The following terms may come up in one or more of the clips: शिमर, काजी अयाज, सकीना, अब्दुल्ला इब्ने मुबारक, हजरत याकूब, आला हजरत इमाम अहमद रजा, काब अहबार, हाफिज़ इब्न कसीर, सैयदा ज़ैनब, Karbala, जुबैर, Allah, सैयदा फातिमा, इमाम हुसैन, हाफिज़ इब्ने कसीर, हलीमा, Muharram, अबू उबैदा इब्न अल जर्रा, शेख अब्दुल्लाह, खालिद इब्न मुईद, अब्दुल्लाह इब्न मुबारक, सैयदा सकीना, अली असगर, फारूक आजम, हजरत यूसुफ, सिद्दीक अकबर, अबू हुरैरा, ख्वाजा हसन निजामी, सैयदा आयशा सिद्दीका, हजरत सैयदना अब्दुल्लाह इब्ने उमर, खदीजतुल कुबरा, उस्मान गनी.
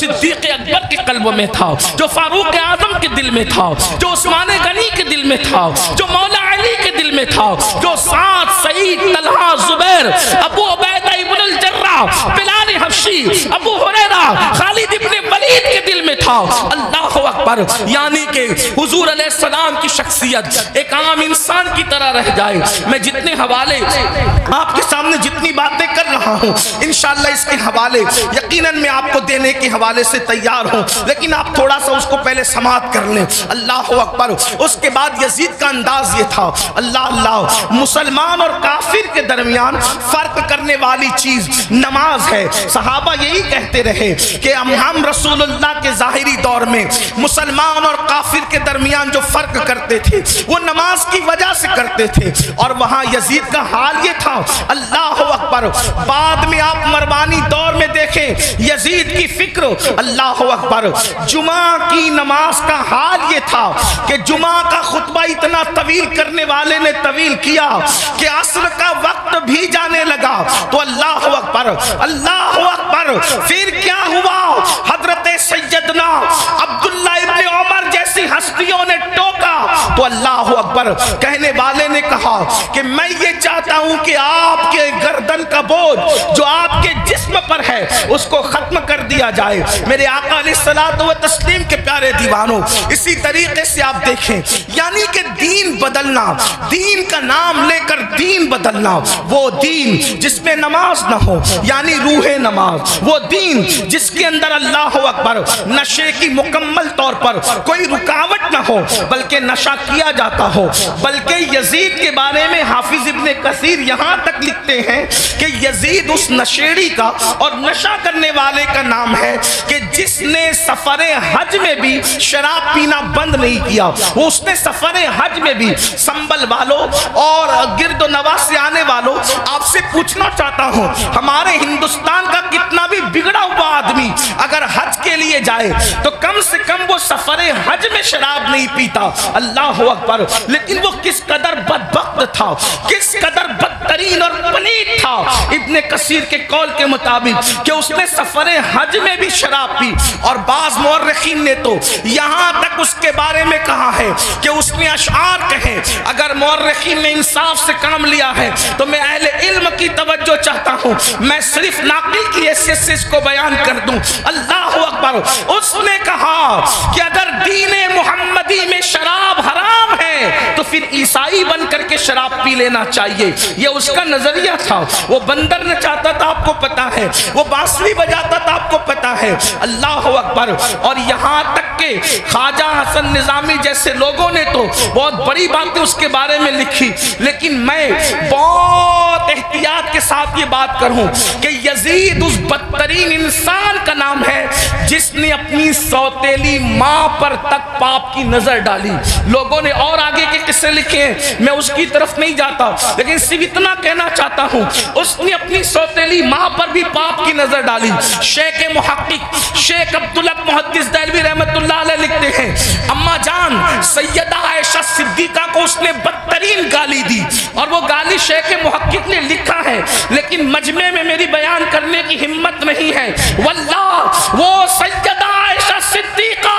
सिद्दीक अकबर के कल्ब में था, जो फारूक आजम के दिल में था, जो उस्मान गनी के दिल में था, जो मौला अली के दिल में था, जो साथ सईद तलहा जुबैर अबू उबैदा इब्न अल जर्रा बिलाल हबशी अबू हुरैरा खालिद इब्न मुईद के दिल में था। अल्लाह अकबर। यानी कि हुजूर अलैहिस्सलाम की शख्सियत एक आम इंसान की तरह रह जाए। मैं जितने हवाले आपके सामने जितनी बातें कर रहा हूँ इंशाअल्लाह इसके हवाले यकीनन मैं आपको देने के हवाले से तैयार हूँ, लेकिन आप थोड़ा सा उसको पहले समाप्त कर लें। अल्लाह अकबर। उसके बाद यजीद का अंदाज ये था, अल्लाह अल्लाह, मुसलमान और काफिर के दरमियान फर्क करने वाली चीज़ नमाज है। सहाबा यही कहते रहे कि हम रसूलुल्लाह के ज़ाहिरी दौर में मुसलमान और काफिर के दरमियान जो फर्क करते थे वो नमाज की वजह से करते थे। और वहाँ यजीद का हाल ये था, अल्लाह अकबर। बाद में आप मरवानी दौर में देखें यजीद की फिक्र, अल्लाह अकबर। जुमा की नमाज का हाल ये था कि जुमा का खुतबा इतना तवील करने वाले ने तवील किया कि असर का वक्त भी जाने लगा। तो अल्लाह अकबर, अल्लाह अकबर। फिर क्या हुआ? हजरत सैयदना अब्दुल्लाह इब्ने उमर जैसी हस्तियों ने टोका तो अल्लाह अकबर। कहने वाले ने कहा कि मैं ये चाहता हूं कि आपके गर्दन का बोझ जो आपके जिस्म पर है उसको खत्म कर दिया जाए। मेरे आका अलैहिस्सलात व तस्लीम के प्यारे दीवानों, इसी तरीके से आप देखें यानी कि दीन बदलना, दीन का नाम लेकर दीन बदलना, वो दीन जिसमें नमाज ना हो यानी रूहे नमाज, वो दीन जिसके अंदर अल्लाह अकबर नशे की मुकम्मल तौर पर कोई रुकावट ना हो बल्कि नशा किया जाता हो। बल्कि यजीद के बारे में हाफिज़ इब्ने कसीर यहाँ तक लिखते हैं कि यजीद उस नशेड़ी का और नशा करने वाले का नाम है कि जिसने सफरे हज में भी शराब पीना बंद नहीं किया। वो उसने सफरे हज में भी संबल वालों और गिरदो नवा से आने वालों, आपसे पूछना चाहता हूँ हमारे हिंदुस्तान का कितना भी बिगड़ा हुआ आदमी अगर हज के लिए जाए तो कम से कम वो सफरे हज में शराब नहीं पीता। अल्लाह अकबर। लेकिन वो किस कदर बदबख्त था, किस कदर बदतरीन और पलीत था। इब्ने कसीर के कौल के मुताबिक कि उसने सफरे हज में भी शराब पी। और बाज़ मुअर्रिखीन ने तो यहाँ तक उसके बारे में कहा है कि उसने अशआर कहे। अगर मुअर्रिखीन ने इंसाफ से काम लिया है तो मैं अहले इल्म की तवज्जो चाहता हूँ, मैं सिर्फ नाकिल की हैसियत से इसको बयान कर दूँ। अल्लाह अकबर। उसने कहा कि अगर दीने मुहम्मदी में शराब हराम है तो फिर ईसाई बन करके शराब पी लेना चाहिए। ये उसका नजरिया था। वो बंदर न चाहता था, आपको पता है, वो बांसुरी बजाता था, आपको पता है। अल्लाह अकबर। और यहाँ तक के ख्वाजा हसन निजामी जैसे लोगों ने तो बहुत बड़ी बातें उसके बारे में लिखी, लेकिन मैं बहुत एहतियात के साथ ये बात करूं कि यजीद उस बदतरीन इंसान का नाम है जिसने अपनी सौतेली माँ पर तक पाप की नजर डाली। लोगों ने और आगे के किस्से लिखे हैं, मैं उसकी तरफ नहीं जाता, लेकिन सिर्फ इतना कहना चाहता हूं उसने अपनी सौतेली माँ पर भी पाप की नजर डाली। शेख मुहक्किक शेख अब्दुल्लाह मुहद्दिस दहलवी रहमतुल्लाह अलैह लिखते हैं, अम्मा जान सैयदा आयशा सिद्दीका को उसने बदतरीन गाली दी। और वो गाली शेख मुहक्किक ने लिखा है, लेकिन मजमे में मेरी बयान करने की हिम्मत नहीं है। वल्लाह वो सैयदा आयशा सिद्दीका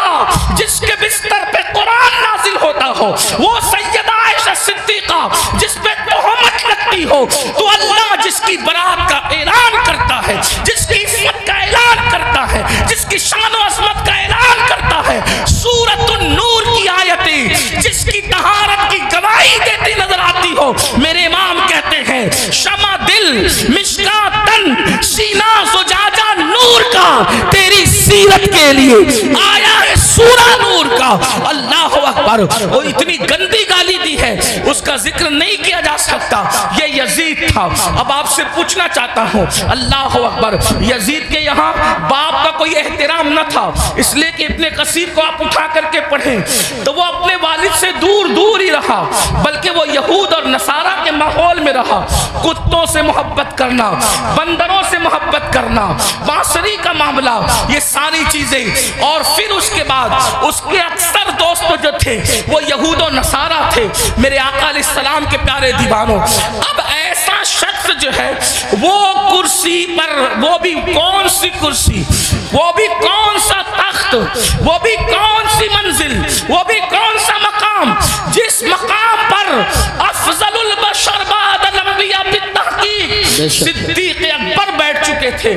जिसके बिस्तर पे कुरान नाजिल होता हो, वो सैयदा आयशा सिद्दीका जिस पे तोहमत लगती हो, तो अल्लाह जिसकी बरात का ऐलान करता है, जिसकी इज्जत का ऐलान करता है, जिसकी शान और अज़मत का ऐलान करता है, सूरतुन नूर की आयतें जिसकी तहारत की गवाही देती नजर आती हो। मेरे इमाम कहते हैं, शमा दिल मिशका तन सीना सुजाजा नूर का तेरी सीरत के लिए आया है सूरा नूर का। अल्लाह अकबर। वो इतनी गंदी गाली दी है, उसका जिक्र नहीं किया जा सकता। ये यजीद था। अब आपसे पूछना चाहता हूँ, अल्लाह अकबर, यजीद के यहाँ बाप का कोई एहतराम न था, इसलिए कि इब्ने कसीर को आप उठा करके पढ़ें तो वो अपने वालिद से दूर दूर ही रहा, बल्कि वो यहूद और नसारा के माहौल में रहा। कुत्तों से मोहब्बत करना, बंदरों से मोहब्बत करना, बांसुरी का मामला, ये सारी चीजें। और फिर उसके बाद उसके अक्सर दोस्तों जो थे वो यहूद और नसारा थे। मेरे आका अलैहिस्सलाम के प्यारे दीवानों, अब ऐसा शख्स जो है वो कुर्सी पर, वो भी कौन सी कुर्सी, वो भी कौन वो भी कौन सी मंजिल, वो भी कौन सा मकाम जिस मकाम पर अफजलुल बशर बादल अंबिया बित्तहकीक सिद्दीक अकबर बैठ चुके थे,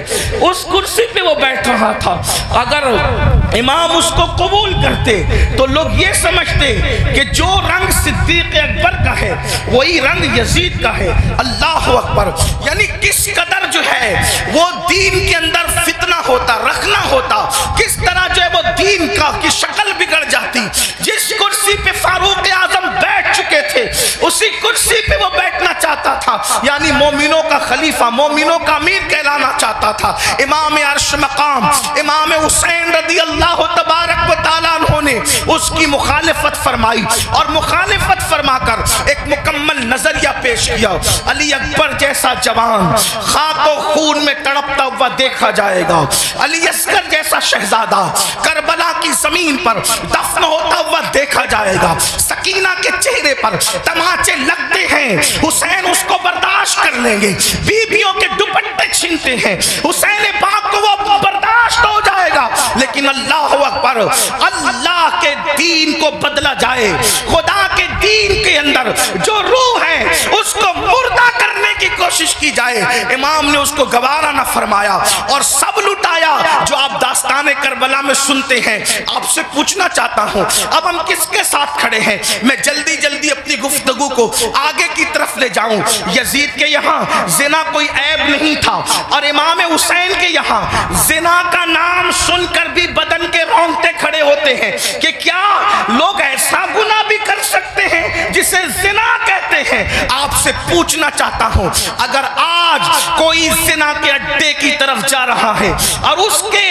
उस कुर्सी पे वो बैठ रहा था। अगर इमाम उसको कबूल करते तो लोग ये समझते कि जो रंग सिद्दीक अकबर का है वही रंग यजीद का है। अल्लाह अकबर, यानी किस कदर जो है वो दीन के अंदर फितना होता, रखना होता, किस तरह जो है वो दीन का की शक्ल बिगड़ जाती। जिस कुर्सी पे फारूक आजम बैठ चुके थे उसी कुर्सी पे वो बैठना चाहता था, यानी मोमिनों का खलीफा, मोमिनों का अमीर कहलाना चाहता था। इमाम अर्श मकाम इमाम हुसैन रदी अल्लाह तबारक व तआला ने उसकी मुखालिफत फरमाई और मुखालिफत फरमाकर एक मुकम्मल नजरिया पेश किया। अली अकबर जैसा जवान खाक और खून में तड़पता हुआ देखा जाएगा, अली असगर जैसा शहजादा करबला की जमीन पर दफन होता हुआ देखा जाएगा, सकीना के चेहरे पर तमाचे लगते हैं, हुसैन उसको बर्दाश्त कर लेंगे, बीबियों के दुपट्टे छीनते हैं, हुसैन पाक को वो बर्दाश्त हो जाएगा। लेकिन अल्लाह अकबर, अल्लाह के दीन को बदला जाए, खुदा के दीन के अंदर जो रूह है उसको मुर्दा करने की कोशिश की जाए। इमाम ने उसको गवारा ना फरमाया और सब लुटाया। जो आप दास्ताने करबला में सुनते हैं, आपसे पूछना चाहता हूं अब हम किसके साथ खड़े हैं। मैं जल्दी जल्दी अपनी गुफ्तगू को आगे की तरफ ले जाऊं। यजीद के यहाँ जिना कोई ऐब नहीं था और इमाम हुसैन के यहाँ जिना का नाम सुनकर भी बदन के रोंगटे खड़े होते हैं कि क्या लोग ऐसा गुनाह भी कर सकते हैं जिसे जिना कहते हैं। आपसे पूछना चाहता हूं अगर आज कोई जिना के अड्डे की तरफ जा रहा है और उसके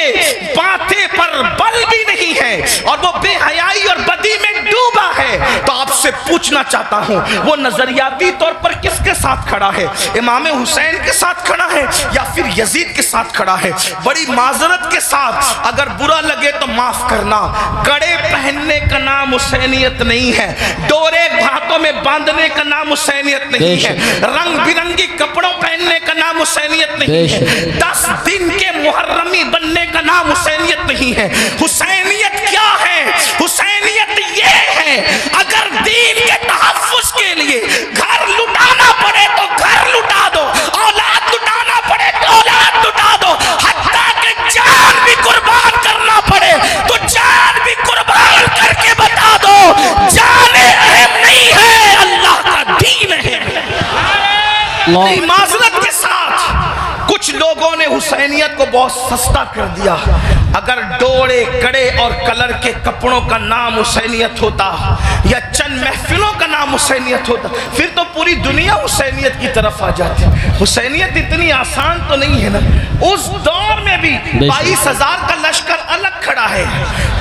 माथे पर बल भी नहीं है और वो बेहयाई और बदी में डूबा है, तो आपसे पूछना चाहता हूं वो नजरियाती तौर पर किसके साथ खड़ा है, इमाम हुसैन के साथ खड़ा है या फिर यजीद के साथ खड़ा है। बड़ी माजरत के साथ अगर बुरा लगे तो माफ करना, कड़े पहनने का नाम हुसैनियत नहीं है, डोरे हाथों में बांधने का नाम हुसैनियत नहीं है, रंग बिरंगी कपड़ों पहनने का नाम हुसैनियत नहीं है, 10 दिन के मुहर्रमी बनने का नाम हुसैनियत नहीं है। हुसैनियत क्या है? हुसैनियत ये है अगर दीन के तहफ्फुज़ के लिए घर लुटाना पड़े तो घर लुटा दो, औलाद लुटाना पड़े तो औलाद लुटा दो, हत्ता कि जान भी कुर्बान करना पड़े तो जान भी कुर्बान करके बता दो जाने अहम नहीं है, अल्लाह का दीन है। माजरत के साथ कुछ लोगों ने हुसैनियत को बहुत सस्ता कर दिया। अगर डोरे कड़े और कलर के कपड़ों का नाम हुसैनियत होता या चंद महफिलों का नाम हुसैनियत होता फिर तो पूरी दुनिया हुसैनियत की तरफ आ जाती। हुसैनियत इतनी आसान तो नहीं है ना। उस दौर में भी 22,000 का लश्कर अलग खड़ा है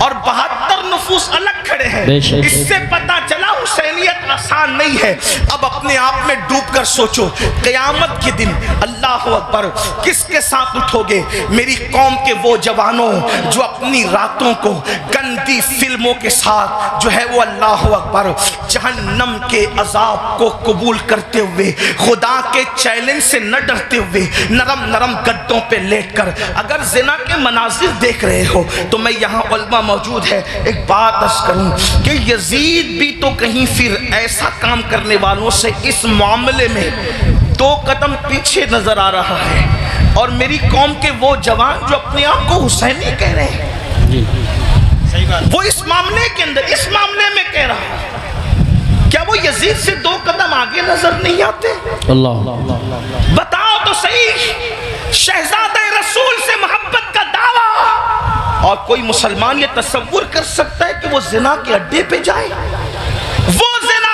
और 72 नफूस अलग खड़े हैं। इससे पता चला हुसैनियत आसान नहीं है। अब अपने आप में डूब कर सोचो क़यामत के दिन अल्लाह अकबर किसके साथ उठोगे। मेरी कौम के वो जवानों जो अपनी रातों को गंदी फिल्मों के साथ जो है वो अल्लाह अकबर जहन्नम के अजाब को कबूल करते हुए खुदा के चैलेंज से न डरते हुए नरम नरम गद्दों पे लेटकर अगर जिना के मनाजिर देख रहे हो तो मैं यहाँ उलमा मौजूद है एक बात अर्ज करूँ कि यजीद भी तो कहीं फिर ऐसा काम करने वालों से इस मामले में 2 कदम पीछे नजर आ रहा है। और मेरी कौम के वो जवान जो अपने आप को हुसैनी कह रहे हैं जी, सही बात, वो इस मामले के अंदर इस मामले में कह रहा है क्या वो यजीद से 2 कदम आगे नजर नहीं आते? अल्लाह बताओ तो सही। शहजादा रसूल से मोहब्बत का दावा और कोई मुसलमान ये तस्वुर कर सकता है कि वो जिना के अड्डे पे जाए? वो जिना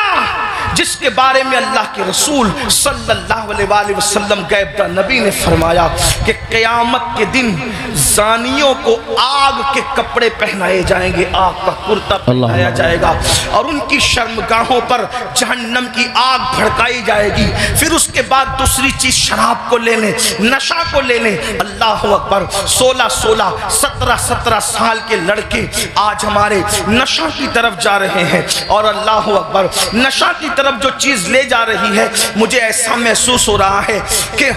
जिसके बारे में अल्लाह के रसूल सल्लल्लाहु अलैहि वसल्लम गैबदा नबी ने फरमाया कि क़यामत के दिन ज़ानियों को आग के कपड़े पहनाए जाएंगे, आग का कुर्ता पहनाया जाएगा और उनकी शर्मगाहों पर जहन्नम की आग भड़काई जाएगी। फिर उसके बाद दूसरी चीज़ शराब को ले लें, नशा को ले लें। अल्लाह अकबर, 16, 17, 17 साल के लड़के आज हमारे नशा की तरफ जा रहे हैं और अल्लाह अकबर नशा की तरफ जो चीज़ ले जा रही है, मुझे ऐसा महसूस हो रहा है कि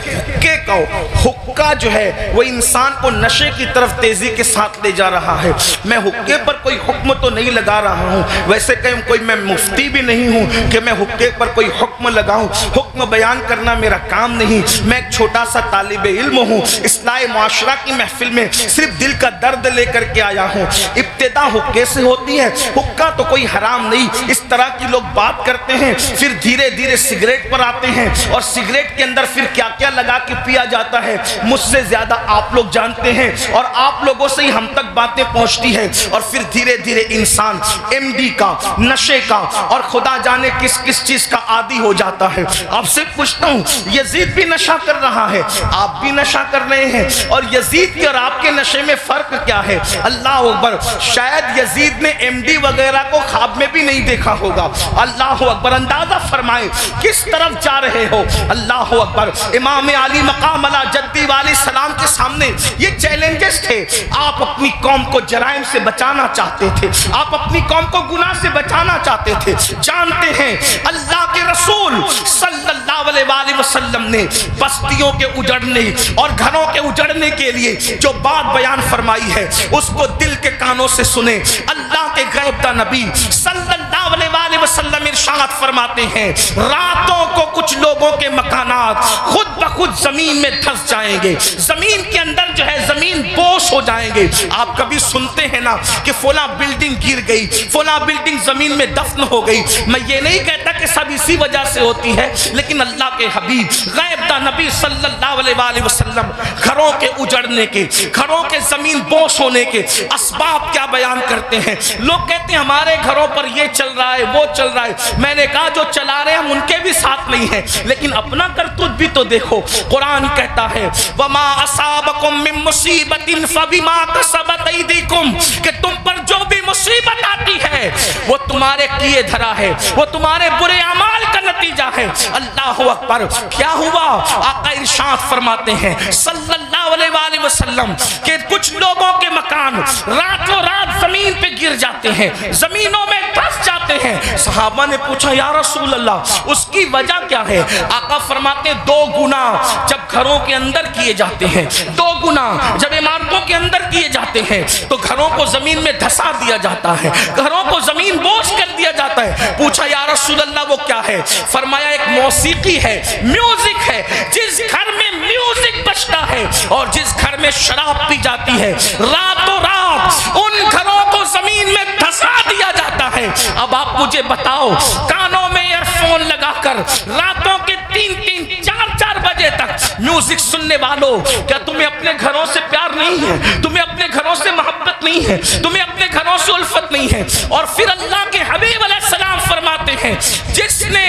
हुक्का जो है वो इंसान को नशे की तरफ तेज़ी के साथ ले जा रहा है। मैं हुक्के पर कोई हुक्म तो नहीं लगा रहा हूँ, वैसे कहीं कोई मैं मुफ्ती भी नहीं हूँ कि मैं हुक्के पर कोई हुक्म लगाऊँ, हुक्म बयान करना मेरा काम नहीं। मैं एक छोटा सा तालिब इल्म हूँ, इस्लाह माशरा की महफिल में सिर्फ दिल का दर्द लेकर के आया हूँ। इब्तिदा हुक्के से होती है, हुक्का तो कोई हराम नहीं, इस तरह की लोग बात करते हैं। फिर धीरे धीरे सिगरेट पर आते हैं और सिगरेट के अंदर फिर क्या क्या लगा के पिया जाता है, मुझसे ज़्यादा आप लोग जानते हैं और आप लोगों से ही हम तक बातें पहुँचती हैं। और फिर धीरे धीरे इंसान MD का, नशे का और खुदा जाने किस किस चीज़ का आदी हो जाता है। आपसे पूछता हूँ, यजीद भी नशा कर रहा है, आप भी नशा कर रहे हैं, और यजीद के और आपके नशे में फ़र्क क्या है? अल्लाह अकबर, शायद यजीद ने MD वगैरह को ख्वाब में भी नहीं देखा होगा। अल्लाह अकबर, अंदाज़ा फरमाए किस तरफ जा रहे हो। अल्लाह अकबर, इमाम आली मकाम अला जद्दी वाले सलाम के सामने ये चैलेंजेस थे। आप अपनी कौम को जराइम से बचाना चाहते थे, आप अपनी कौम को गुनाह से बचाना चाहते थे। जानते हैं अल्लाह के रसूल सल्लल्लाहु अलैहि वसल्लम ने बस्तियों के उजड़ने और घरों के उजड़ने के लिए जो बात बयान फरमाई है, उसको दिल के कानों से सुने। अल्लाह के गैबदा नबी सल्लल्लाहु अलैहि वसल्लम इरशाद फरमाते हैं, रातों को कुछ लोगों के मकानात खुद ब खुद जमीन में धंस जाएंगे, जमीन के अंदर जो है जमीन बोश हो जाएंगे। आप कभी सुनते हैं ना कि फलां बिल्डिंग गिर गई, फलां बिल्डिंग जमीन में दफन हो गई। मैं ये नहीं कहता कि सब इसी वजह से होती है, लेकिन अल्लाह के हबीब गैबदा नबी सल्लल्लाहु अलैहि वसल्लम घरों के उजड़ने के, घरों के जमीन बोश होने के असबाब क्या बयान करते हैं। लोग कहते हैं हमारे घरों पर ये चल रहा है, वो चल रहा है। मैंने कहा जो चला रहे हम उनके भी साथ नहीं है, लेकिन अपना करतूत भी तो देखो। कुरान कहता है वमा असाबकुम मिन मुसीबतिन फबिमा कसबत ऐदीकुम, कि तुम पर जो भी मुसीबत आती है वो तुम्हारे किए धरा है, वो तुम्हारे बुरे अमाल का नतीजा है। अल्लाह अकबर, क्या हुआ? आका इरशाद फरमाते हैं सल्लल्लाहु अलैहि वसल्लम के कुछ लोगों के मकान रातों रात जमीन पे गिर जाते हैं, जमीनों में धंस जाते हैं। सहाबा ने पूछा या रसूल अल्लाह, उसकी वजह क्या है? आका फरमाते हैं, दो गुना जब घरों के अंदर किए जाते हैं, दो गुना जब इमारतों के अंदर किए जाते हैं, तो घरों को जमीन में धंसा दिया जाता है, घरों को जमीन बोझ कर दिया जाता है। पूछा या रसूल अल्लाह वो क्या है? फरमाया एक मौसीकी है, म्यूजिक है। जिस घर में म्यूजिक बजता है और जिस घर में शराब पी जाती है, रातों रात उन घरों को जमीन में धंसा दिया जाता है। अब आप मुझे बताओ, कानों में ईयरफोन लगाकर रातों के 3-3, 4-4 बजे तक म्यूजिक सुनने वालों, क्या तुम्हें अपने घरों से प्यार नहीं है? तुम्हें अपने घरों से मोहब्बत नहीं है? तुम्हें अपने घरों से उल्फत नहीं है? और फिर अल्लाह के हबीब अलैहिस्सलाम फरमाते हैं, जिसने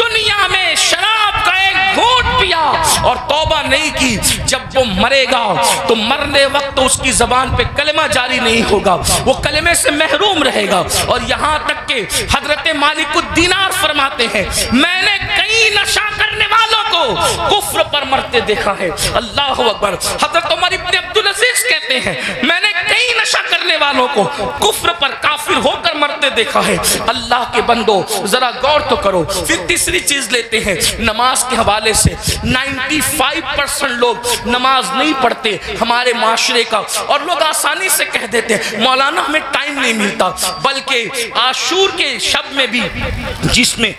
दुनिया में शराब का एक घूंट पिया और तौबा नहीं की, जब वो मरेगा तो मरने वक्त उसकी जबान पे कलमा जारी नहीं होगा, वो कलमे से महरूम रहेगा। और यहाँ तक के हजरत मालिक बिन दिनार फरमाते हैं, मैंने कई नशा करने वालों को कुफ्र पर मरते देखा है। अल्लाह अकबर, हजरत उमर बिन अब्दुल अजीज कहते हैं, मैंने कई नशा करने वालों को कुफ्र पर काफिर होकर मरते देखा है। अल्लाह के बंदो, जरा गौर तो करो। फिर तीसरी चीज लेते हैं नमाज के हवाले से। 95% लोग नमाज नहीं पढ़ते हमारे माशरे का, और लोग आसानी से कह देते हैं मौलाना हमें टाइम नहीं मिलता, बल्कि आशूर के शब में भी, जिसमें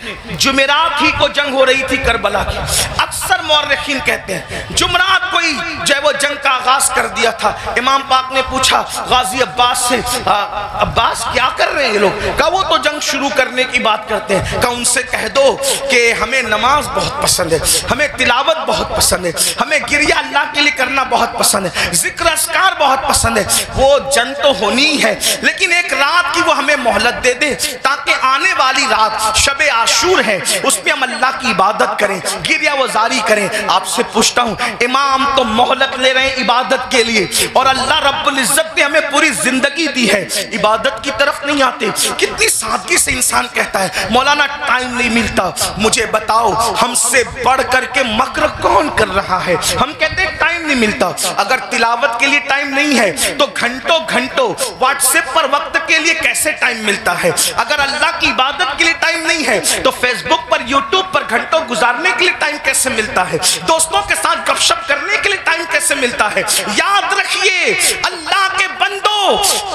जुमेरात ही को जंग हो रही थी करबला की, अक्सर मौरखीन कहते हैं जुमरात को ही जो वो जंग का आगाज कर दिया था। इमाम पाक ने पूछा गाजी अब्बास से, अब्बास क्या कर रहे हैं लोग? कहा वो तो जंग शुरू करने की बात करते हैं। कहा उनसे कह दो कि हमें नमाज बहुत पसंद है, हमें तिलावत बहुत पसंद है, हमें गिरिया अल्लाह के लिए करना बहुत पसंद है, जिक्र अस्कार बहुत पसंद है। वो जंग तो होनी है, लेकिन एक रात की वो हमें मोहलत दे दे, ताकि आने वाली रात शब आशूर है उसमें हम अल्लाह की इबादत करें, गिरिया वो जारी करें। आपसे पूछता हूँ, इमाम तो मोहलत ले रहे हैं इबादत के लिए, और अल्लाह रब्बुल इज्जत ने हमें पूरी जिंदगी दी है, इबादत की तरफ नहीं आते। कितनी सादगी से इंसान कहता है मौलाना टाइम नहीं मिलता। मुझे बताओ, हमसे बढ़ करके मकर कौन कर रहा है? हम कहते हैं टाइम नहीं मिलता। अगर तिलावत के लिए टाइम नहीं है तो घंटों घंटों व्हाट्सएप पर वक्त के लिए कैसे टाइम मिलता है? अगर अल्लाह की इबादत के लिए टाइम नहीं है तो फेसबुक पर, यूट्यूब पर घंटों गुजारने के लिए टाइम कैसे मिलता है? दोस्तों के साथ गपशप करने के लिए टाइम कैसे मिलता है? याद रखिए अल्लाह के बंदो,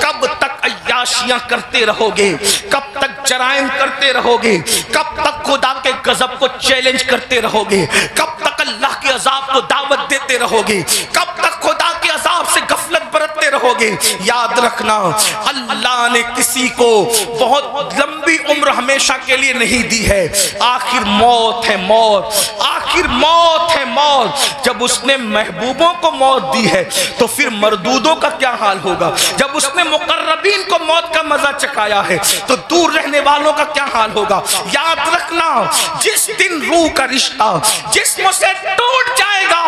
कब तक अय्याशियां करते रहोगे, कब तक जराइम करते रहोगे, कब तक खुदा के गजब को चैलेंज करते रहोगे, कब तक अल्लाह के अजाब को दावत देते रहोगे, कब तक खुदा के अजाब से गफलत बरतते रहोगे? याद रखना अल्लाह ने किसी को बहुत लंबी उम्र हमेशा के लिए नहीं दी है। आखिर मौत है मौत, आखिर मौत है मौत। जब उसने महबूबों को मौत दी है तो फिर मरदूदों का क्या हाल होगा? जब उसने मुकर्रबीन को मौत का मजा चखाया है तो दूर रहने वालों का क्या हाल होगा? याद रखना जिस दिन रूह का रिश्ता जिस्म से टूट जाएगा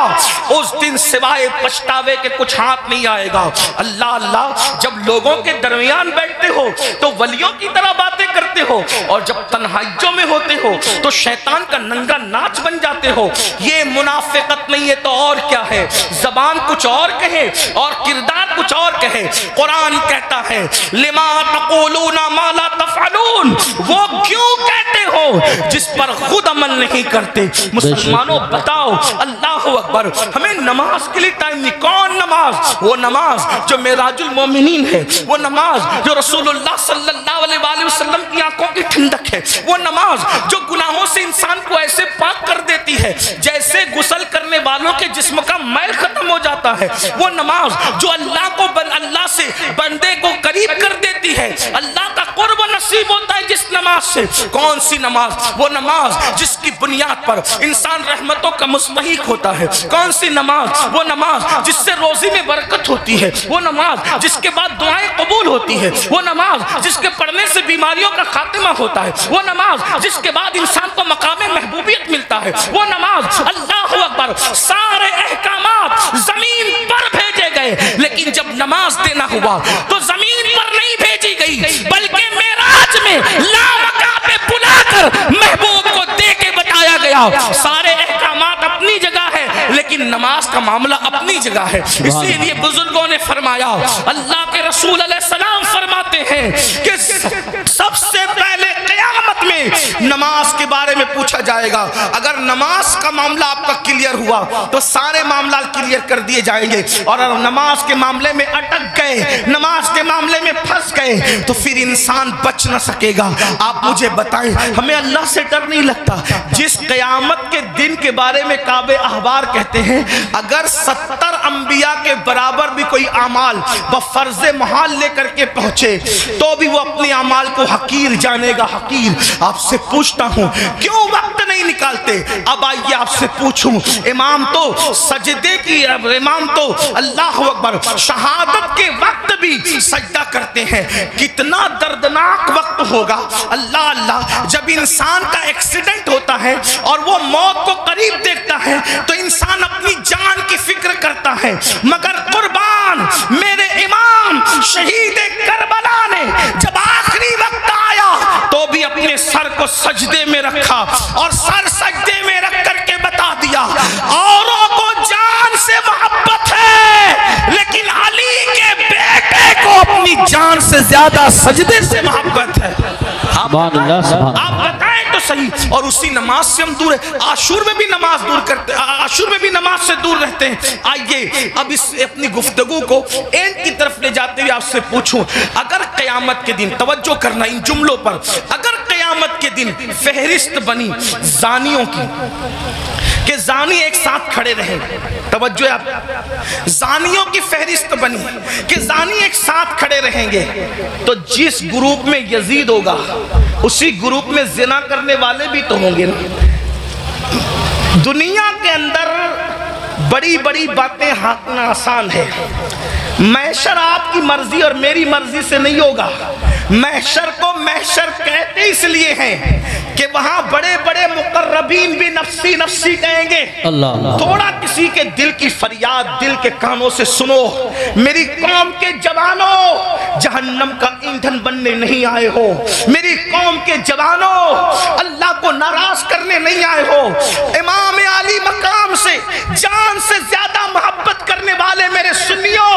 उस दिन सिवाय पछतावे के कुछ हाथ नहीं आएगा। अल्लाह अल्लाह, जब लोगों के दरमियान बैठते हो तो वलियों की तरह बातें करते हो, और जब तन्हाइयों में होते हो तो शैतान का नंगा नाच बन जाते हो। ये मुनाफिकत नहीं है तो और क्या है? जबान कुछ और कहे और किरदार कुछ और कहे। कुरान कहता है लिमा तक़ूलूना मा ला तफ़अलून, वो क्यों कहते हो जिस पर खुद अमल नहीं करते? मुसलमानों बताओ, अल्लाह अकबर, हमें नमाज के लिए टाइम नहीं। कौन नमाज? वो नमाज जो मेराजुल मोमिनीन है, वो नमाज जो रसूलुल्लाह सल्लल्लाहो अलैहि वसल्लम की आंखों की ठंडक है, वो नमाज जो गुनाहों से इंसान को ऐसे पाक कर देती है जैसे गुसल करने वालों के जिस्म का मैल खत्म हो जाता है, वो नमाज जो अल्लाह को अल्लाह से बंदे को करीब कर देती है, अल्लाह का कुर्ब नसीब होता है जिस नमाज से। कौन सी नमाज? वो नमाज जिसकी बुनियाद पर इंसान रहमतों का मुस्तहिक होता है। कौन सी नमाज? वो नमाज जिससे रोजी में बरकत होती है, वो नमाज जिसके बाद दुआएं कबूल होती है, वो नमाज जिसके पढ़ने से बीमारियों का खात्मा होता है, वो नमाज जिसके बाद इंसान को मकाम महबूबियत मिलता है, वो नमाज। अल्लाह अकबर, सारे अहकामात जमीन पर भेजे गए, लेकिन जब नमाज देना हुआ तो जमीन पर नहीं भेजी गई बल्कि मेराज में लामका पे बुलाकर महबूब को दे के बताया गया। सारे अहकामात अपनी जगह है लेकिन नमाज का मामला अपनी जगह है। इसीलिए बुजुर्गों ने फरमाया, अल्लाह के रसूल अलैहिस्सलाम फरमाते हैं कि सबसे पहले क़यामत में नमाज के बारे में पूछा जाएगा। अगर नमाज का मामला आपका क्लियर हुआ तो सारे मामला क्लियर कर दिए जाएंगे, और अगर नमाज के मामले में अटक गए, नमाज के मामले में फंस गए तो फिर इंसान बच ना सकेगा। आप मुझे बताएं, हमें अल्लाह से डर नहीं लगता? जिस क़यामत के दिन के बारे में काबे अहबार कहते हैं, अगर 70 अंबिया के बराबर भी कोई आमाल बफर्ज़े महाल लेकर के पहुंचे तो भी वो अपने आमाल को हकीर जानेगा, हकीर। आपसे पूछता हूं क्यों वक्त नहीं निकालते? अब आइए आपसे पूछूं, इमाम तो सजदे की, इमाम तो अल्लाह अकबर शहादत के वक्त भी सजदा करते हैं। कितना दर्दनाक वक्त होगा, अल्लाह अल्लाह। जब इंसान का एक्सीडेंट होता है और वो मौत को करीब देखता है तो इंसान अपनी जान की फिक्र करता है, मगर कुर्बान मेरे इमाम शहीद करबला ने जब आखिरी वक्त आया तो भी अपने सर को सजदे में रखा और सर सजदे में रख करके बता दिया, औरों को जान से मोहब्बत है लेकिन अली के बेटे को अपनी जान से ज्यादा सजदे से मोहब्बत है। आप बताएं तो सही। और उसी नमाज से हम दूर है, आशूर में भी नमाज दूर करते, आशूर में भी नमाज से दूर रहते हैं। आइए अब इस अपनी गुफ्तगू को एंड की तरफ ले जाते हुए आपसे पूछूं, अगर क़यामत के दिन, तवज्जो करना इन जुमलों पर, अगर क़यामत के दिन फहरिस्त बनी जानियों की कि जानी एक साथ खड़े रहे, तवज्जो है आप, जानियों की फहरिस्त बनी कि जानी एक साथ खड़े रहेंगे तो जिस ग्रुप में यजीद होगा उसी ग्रुप में जिना करने वाले भी तो होंगे ना। दुनिया के अंदर बड़ी बड़ी बातें हाँकना आसान है, मैशर आपकी मर्जी और मेरी मर्जी से नहीं होगा। महशर को महशर कहते इसलिए हैं कि वहाँ बड़े बड़े मुकर्रबीन भी नफसी नफसी कहेंगे। थोड़ा किसी के दिल की फरियाद दिल के कानों से सुनो, मेरी कौम के जवानों जहन्नम का ईंधन बनने नहीं आए हो, मेरी कौम के जवानों अल्लाह को नाराज करने नहीं आए हो, इमाम आली मकाम से जान से ज्यादा मोहब्बत करने वाले मेरे सुन्नियों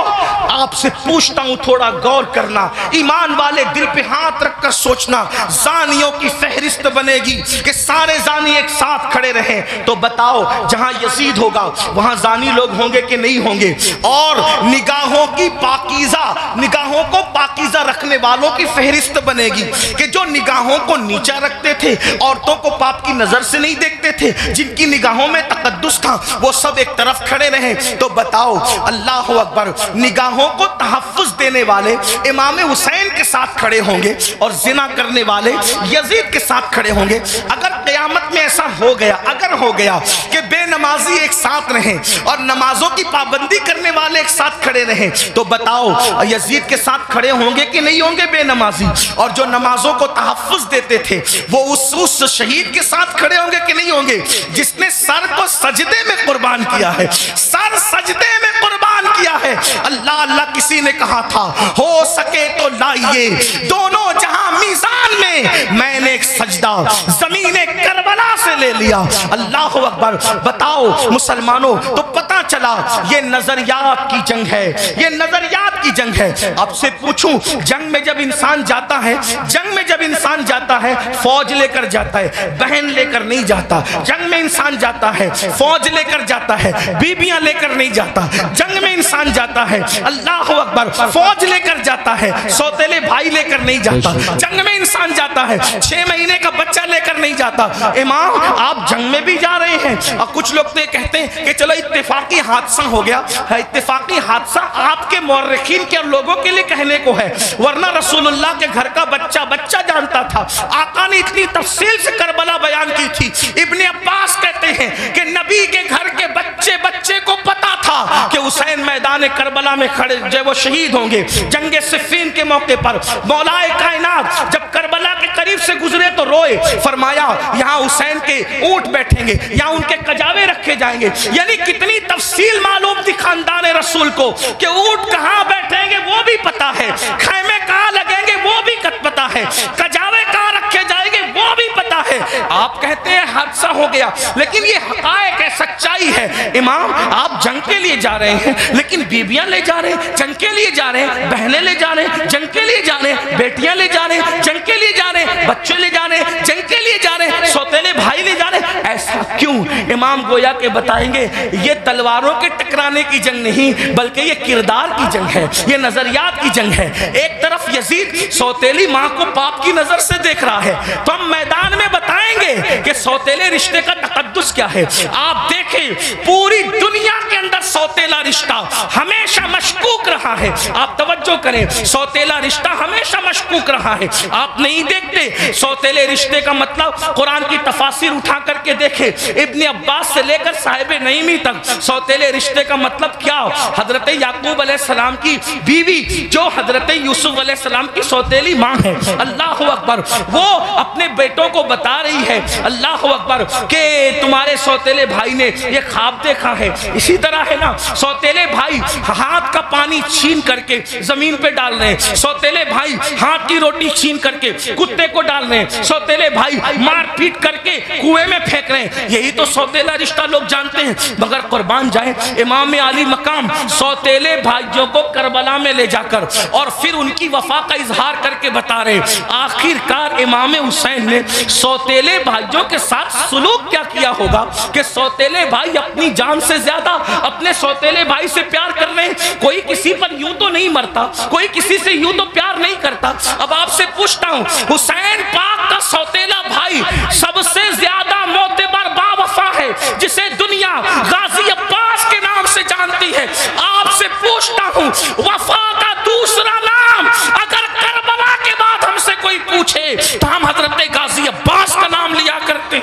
आपसे पूछता हूँ थोड़ा गौर करना, ईमान वाले दिल पे हाथ रखकर सोचना, जानियों की फहरिस्त बनेगी कि सारे जानी एक साथ खड़े रहे तो बताओ जहां यजीद होगा वहां जानी लोग होंगे कि नहीं होंगे। और निगाहों की पाकीज़ा, निगाहों को पाकीज़ा रखने वालों की फहरिस्त बनेगी कि जो निगाहों को नीचा रखते थे, औरतों को पाप की नजर से नहीं देखते थे, जिनकी निगाहों में तकद्दुस था वो सब एक तरफ खड़े रहे तो बताओ अल्लाह अकबर निगाहों को तहफ्फुज़ देने वाले इमाम हुसैन के साथ खड़े होंगे और जिना करने वाले यजीद के साथ खड़े होंगे। अगर क़यामत में ऐसा हो गया, अगर हो गया कि बेनमाजी एक साथ रहें और नमाजों की पाबंदी करने वाले एक साथ खड़े रहें तो बताओ यजीद के साथ खड़े होंगे कि नहीं होंगे बेनमाजी, और जो नमाजों को तहफ्फुज़ देते थे वो उस शहीद के साथ खड़े होंगे कि नहीं होंगे जिसने सर को सजदे में कुर्बान किया है, सर सजदे में कुर्बान किया है। अल्लाह अल्लाह किसी ने कहा था हो सके तो लाइए दोनों जहां मीज़ान में, मैंने एक सजदा ज़मीने करबला से ले लिया। अल्लाह अकबर। बताओ मुसलमानों, तो पता चला ये नजरियात की जंग है, ये नजरियात की जंग है। आपसे पूछूं जंग में जब इंसान जाता है, जंग में जब इंसान जाता है फौज लेकर जाता है, बहन लेकर नहीं जाता। जंग में इंसान जाता है फौज लेकर जाता है, बीबियां लेकर नहीं जाता। जंग में इंसान जाता है अल्लाह अकबर फौज लेकर जाता है, सौतेले भाई लेकर नहीं जाता। जंग में इंसान जाता है 6 महीने का बच्चा लेकर नहीं जाता। इमाम आप जंग में भी जा रहे हैं। और कुछ लोग तो कहते हैं कि चलो इत्तेफाकी हादसा हो गया है, इत्तेफाकी हादसा आपके मुर्रखीन के और लोगों के लिए कहने को है, वरना रसूलुल्लाह के घर का बच्चा बच्चा जानता था। आका ने इतनी तफसील से करबला बयान की थी। इब्ने अब्बास कहते हैं कि नबी के घर के बच्चे बच्चे को पता था कि हुसैन मैदान करबला में खड़े जो वो शहीद होंगे। जंग सिफीन के मौके पर मौला कायनात जब करबला के करीब से गुजरे तो रोए, फरमाया यहाँ हुसैन के ऊंट बैठेंगे, यहाँ उनके कजावे रखे जाएंगे। यानी कितनी तफसील मालूम थी खानदान रसूल को कि ऊंट कहाँ बैठेंगे वो भी पता है, खैमे कहाँ लगेंगे वो भी पता है, कजावे कहाँ रखे जाएंगे वो भी पता है। आप कहते हैं हादसा हो गया, लेकिन ये हक़ायक़ है, सच्चाई है। इमाम आप जंग के लिए जा रहे हैं लेकिन बीबियां ले जा रहे हैं, जंग के लिए जा रहे हैं, बहनें ले जा रहे हैं, जंग के लिए जा रहे हैं, बेटियां ले जा रहे हैं, जंग के लिए जा रहे हैं, बच्चे ले जा रहे हैं, जंग के लिए जा रहे हैं, सौतेले भाई ले जा रहे हैं। ऐसा क्यों? इमाम गोया के बताएंगे ये तलवारों के टकराने की जंग नहीं बल्कि ये किरदार की जंग है, ये नजरियात की जंग है। एक तरफ यजीद सौतेली माँ को पाप की नजर से देख रहा है तो हम मैदान में बताएंगे कि सौतेले रिश्ते का तकद्दुस क्या है। आप देखें पूरी दुनिया के अंदर सौतेला रिश्ता हमेशा मशकूक रहा है। आप तवज्जो करें, सौतेला रिश्ता हमेशा मशकूक रहा है। आप नहीं देखते सौतेले रिश्ते का मतलब, कुरान की तफासिर उठा करके देखे इब्ने अब्बास से लेकर साहिब नईमी तक सौतेले रिश्ते का मतलब क्या। हजरत याकूब अलैहिस्सलाम की बीवी जो हजरत यूसुफ अलैहिस्सलाम की सौतेली माँ है, अल्लाह अकबर, वो अपने बेटों को बता रही है अल्लाह अकबर के तुम्हारे सौतेले भाई ने ये ख्वाब देखा है। इसी तरह है ना, सौतेले भाई हाथ का पानी छीन करके जमीन पे डाल रहे हैं, सौतेले भाई हाथ की रोटी छीन करके कुत्ते को डाल रहे हैं, सौतेले भाई मार पीट करके कुएं में फेंक रहे हैं। यही तो सौतेला रिश्ता लोग जानते हैं, मगर कुर्बान जाए इमाम आली मकाम सौतेले भाइयों को करबला में ले जाकर और फिर उनकी वफा का इजहार करके बता रहे आखिरकार इमाम हुसैन ने सौतेले भाइयों के साथ सुलूक क्या किया होगा कि सौतेले भाई अपनी जान से ज्यादा अपने सौतेले भाई से प्यार कर रहे हैं। कोई किसी पर यूं तो नहीं मरता, कोई किसी से यूं तो प्यार नहीं करता। अब आपसे पूछता हूं हुसैन पाक का सौतेला भाई सबसे ज्यादा मोतबर बावफा है जिसे दुनिया गाजी अब्बास के नाम से जानती है। आपसे पूछता हूं वफा का दूसरा नाम अगर करबला के बाद हमसे कोई पूछे तो हम हजरत गाजी अब्बास का नाम लिया करते।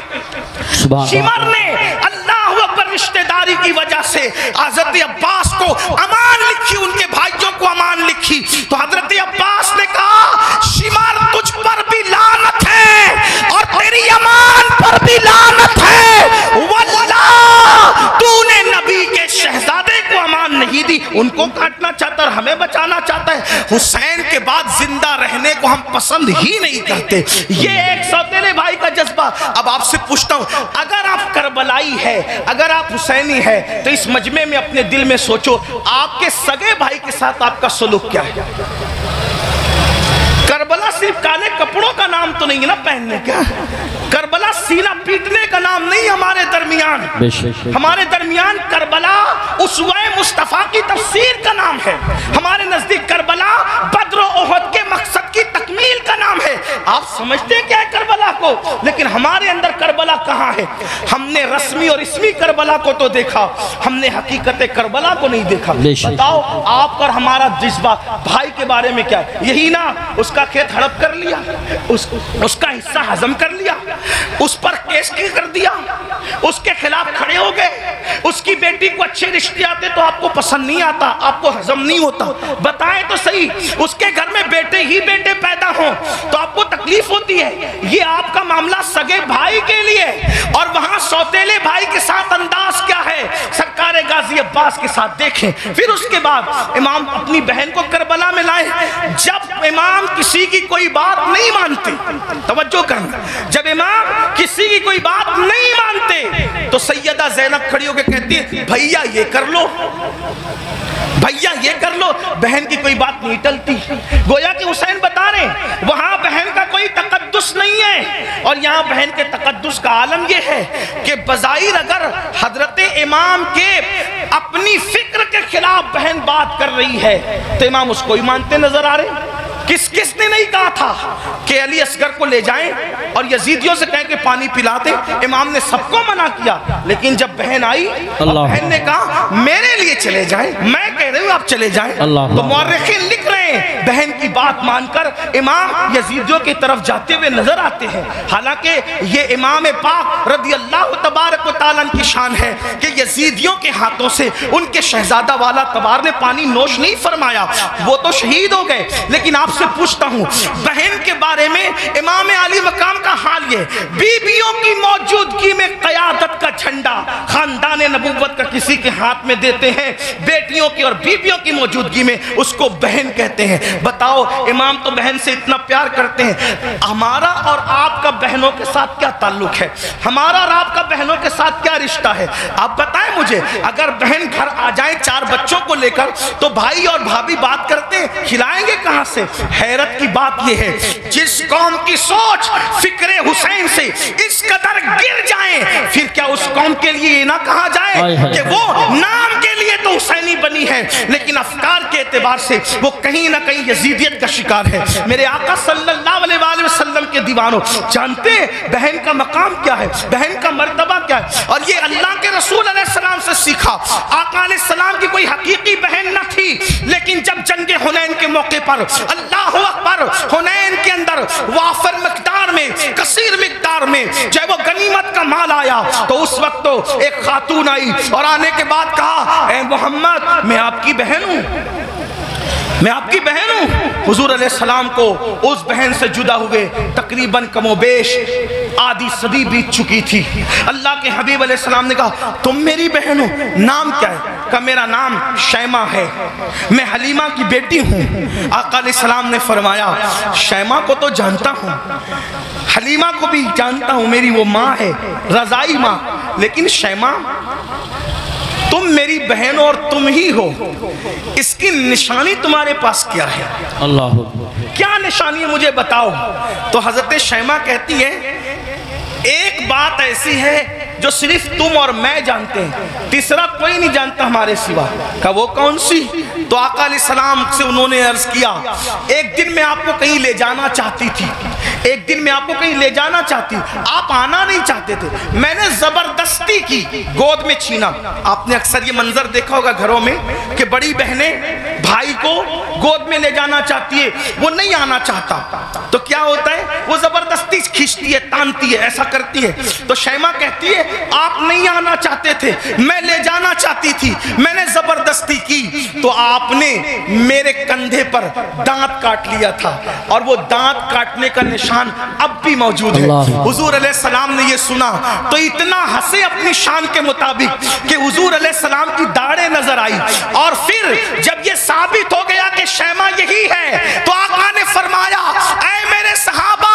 शिमर ने अल्लाह अकबर रिश्तेदारी की वजह से हजरत अब्बास को अमान लिखी, उनके भाइयों को अमान लिखी, तो हजरत अब्बास ने कहा शिमर उनको काटना चाहता है और हमें बचाना चाहता है। हुसैन के बाद जिंदा रहने को हम पसंद ही नहीं करते। ये एक सौतेले भाई का जज्बा। अब आपसे पूछता हूँ, अगर आप करबलाई है, अगर आप हुसैनी है, तो इस मजमे में अपने दिल में सोचो आपके सगे भाई के साथ आपका सलूक क्या है। करबला सिर्फ काले कपड़ों का नाम तो नहीं है ना पहनने का। करबला सीना पीटने का नाम नहीं। हमारे दरमियान करबला उसवे मुस्तफ़ा की तफसीर का नाम है। हमारे नजदीक करबला बद्र ओहद के मकसद की तकमील का नाम है। आप समझते क्या है करबला को, लेकिन हमारे अंदर करबला कहाँ है? हमने रस्मी और इसमी करबला को तो देखा, हमने हकीकत करबला को नहीं देखा। बताओ आपका और हमारा जज्बा भाई के बारे में क्या है? यही ना, उसका खेत हड़प कर लिया, उसका हिस्सा हजम कर लिया, उस पर केस कर दिया, उसके खिलाफ खड़े हो गए, उसकी बेटी को अच्छे रिश्ते आते तो आपको पसंद नहीं आता, आपको हजम नहीं होता। बताएं तो सही, उसके घर में बेटे ही बेटे पैदा हों तो आपको तकलीफ होती है। ये आपका मामला सगे भाई के लिए, और वहां सौतेले भाई के साथ अंदाज क्या है? सरकारे गाजी अब्बास के साथ देखें। फिर उसके बाद इमाम अपनी बहन को करबला में लाए। जब इमाम किसी की कोई बात नहीं मानते, तवज्जो करना, जब इमाम किसी की कोई बात नहीं मानते तो सैयदा ज़ैनब खड़ी होकर कहती है, भैया ये कर लो, भैया ये कर लो। बहन की कोई बात नहीं टलती। गोया कि हुसैन बता रहे वहां बहन का कोई तकद्दुस नहीं है, और यहाँ बहन के तकद्दुस का आलम यह है कि बज़ाहिर अगर हजरत इमाम के अपनी फिक्र के खिलाफ बहन बात कर रही है तो इमाम उसको ही मानते नजर आ रहे। किस किसने नहीं कहा था कि अली असगर को ले जाएं और यजीदियों से कहें कि पानी पिलाते? इमाम ने सबको मना किया, लेकिन जब बहन आई, बहन ने कहा मेरे लिए चले जाएं, मैं कह रही हूँ आप चले जाएं। तो मुअर्रिखीन लिख रहे हैं बहन की बात मानकर इमाम यजीदियों की तरफ जाते हुए नजर आते हैं। हालांकि ये इमाम पाक रदियल्लाहु तबारक व तआला की शान है कि यजीदियों के हाथों से उनके शहजादा वाला तबार ने पानी नोश नहीं फरमाया, वो तो शहीद हो गए। लेकिन आप से पूछता हूं बहन के बारे में इमाम अली मकाम का हाल ये, बीबियों की मौजूदगी में क़यादत का झंडा खानदान नबूवत का किसी के हाथ में देते हैं, बेटियों की और बीबियों की मौजूदगी में उसको बहन कहते हैं। बताओ इमाम तो बहन से इतना प्यार करते हैं, हमारा और आपका बहनों के साथ क्या ताल्लुक है? हमारा और आपका बहनों के साथ क्या रिश्ता है? आप बताएं मुझे। अगर बहन घर आ जाए 4 बच्चों को लेकर तो भाई और भाभी बात करते खिलाएंगे कहां से? हैरत की बात यह है जिस कौम की सोच फिक्रे हुसैन से इस कदर गिर जाए, फिर क्या उस कौम के लिए ये ना कहा जाए कि वो नाम के लिए तो हुसैनी बनी है लेकिन अफकार के एतबार से वो कहीं ना कहीं यजीदियत का शिकार है। मेरे आका सल्लल्लाहु अलैहि वसल्लम के दीवानों, जानते हैं बहन का मकाम क्या है, बहन का मर्तबा क्या है? और ये अल्लाह के रसूल अलैहिस्सलाम से सीखा। आका अलैहिस्सलाम की कोई हकीकी बहन न थी, लेकिन जब जंग हुनैन के मौके पर अल्लाहु अकबर हुनैन के अंदर वाफर मकदार में, कसीर मकदार में जब वो गनीमत का माल आया तो उस वक्त तो एक खातून आई और आने के बाद कहा, ए मोहम्मद मैं आपकी बहन हूं, मैं आपकी बहन हूँ। हुजूर अलैहिस्सलाम को उस बहन से जुदा हुए तकरीबन कमोबेश आधी सदी बीत चुकी थी। अल्लाह के हबीब अलैहिस्सलाम ने कहा, तुम मेरी बहन हो, नाम क्या है? कहा मेरा नाम शैमा है, मैं हलीमा की बेटी हूँ। आका अलैहिस्सलाम ने फरमाया, शैमा को तो जानता हूँ, हलीमा को भी जानता हूँ, मेरी वो माँ है, रज़ाई माँ, लेकिन शैमा तुम मेरी बहन और तुम ही हो, इसकी निशानी तुम्हारे पास क्या है? अल्लाह क्या निशानी है मुझे बताओ। तो हजरत शैमा कहती है, एक बात ऐसी है जो सिर्फ तुम और मैं जानते हैं, तीसरा कोई नहीं जानता हमारे सिवा। का वो कौन सी? तो आका अलैहिस्सलाम से उन्होंने अर्ज किया, एक दिन मैं आपको कहीं ले जाना चाहती थी, एक दिन मैं आपको कहीं ले जाना चाहती, आप आना नहीं चाहते थे, मैंने जबरदस्ती की गोद में छीना। आपने अक्सर ये मंजर देखा होगा घरों में कि बड़ी बहनें भाई को गोद में ले जाना चाहती है, वो नहीं आना चाहता, तो क्या होता है, वो जबरदस्ती खींचती है, तानती है, ऐसा करती है। तो शैमा कहती है आप नहीं आना चाहते थे, मैं ले जाना चाहती थी, मैंने जबरदस्ती की, तो आपने मेरे कंधे पर दांत काट लिया था, और वो दांत काटने का निशान अब भी मौजूद है। हुजूर अलैहिस्सलाम ने ये सुना तो इतना हंसे अपनी शान के मुताबिक कि हुजूर अलैहिस्सलाम की दाढ़े नजर आई। और फिर जब ये साबित हो गया कि शैमा यही है, तो आका ने फरमाया ऐ मेरे सहाबा,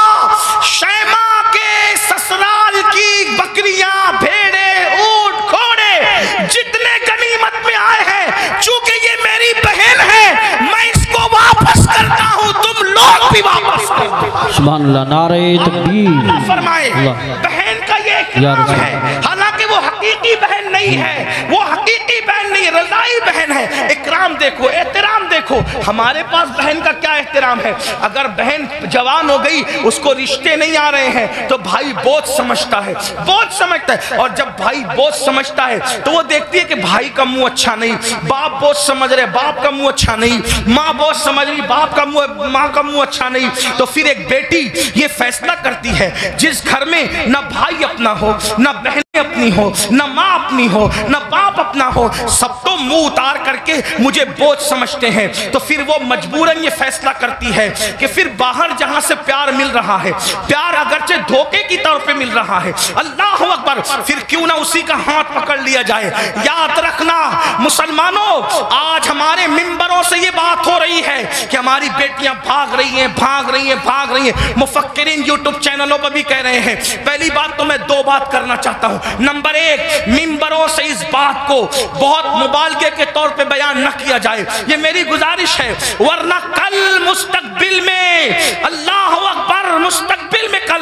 शैमा के ससुराल की बकरियां, भेड़े, ऊंट, घोड़े जितने गनीमत में आए हैं, चूंकि ये मेरी बहन है, मैं इसको वापस करता हूं, तुम लोग भी वापस करो। सुभान अल्लाह, नारे तकबीर फरमाए। बहन का ये इकराम है, हालांकि वो हकीकी बहन नहीं है, वो हकीकी बहन नहीं, रजाई बहन है। इकराम देखो, एहतराम देखो, हमारे पास बहन का क्या एहतराम है। अगर बहन जवान हो गई, उसको रिश्ते नहीं आ रहे हैं, तो भाई बोझ समझता है, बोझ समझता है। और जब भाई बोझ समझता है तो वो देखती है कि भाई का मुंह अच्छा नहीं, बाप बोझ समझ रहे, बाप का मुंह अच्छा नहीं, माँ बोझ समझ रही, बाप का मुंह, माँ का मुंह अच्छा नहीं। तो फिर एक बेटी ये फैसला करती है, जिस घर में ना भाई अपना हो, ना बहन अपनी हो, ना माँ अपनी हो, ना बाप अपना हो, सब तो मुंह उतार करके मुझे बोझ समझते हैं, तो फिर वो मजबूरन ये फैसला करती है कि फिर बाहर जहां से प्यार मिल रहा है, प्यार अगरचे धोखे की तौर पे मिल रहा है, अल्लाह अकबर, फिर क्यों ना उसी का हाथ पकड़ लिया जाए। याद रखना मुसलमानों, आज हमारे मिंबरों से ये बात हो रही है कि हमारी बेटियां भाग रही हैं, भाग रही हैं, भाग रही हैं। मुफक्किरीन यूट्यूब चैनलों पर भी कह रहे हैं। पहली बात तो मैं दो बात करना चाहता हूं। नंबर एक, मिंबरों से इस बात को बहुत मुबालगे के तौर पे बयान न किया जाए, ये मेरी गुजारिश है, वरना कल मुस्तकबिल में, अल्लाह अकबर, मुस्तकबिल में कल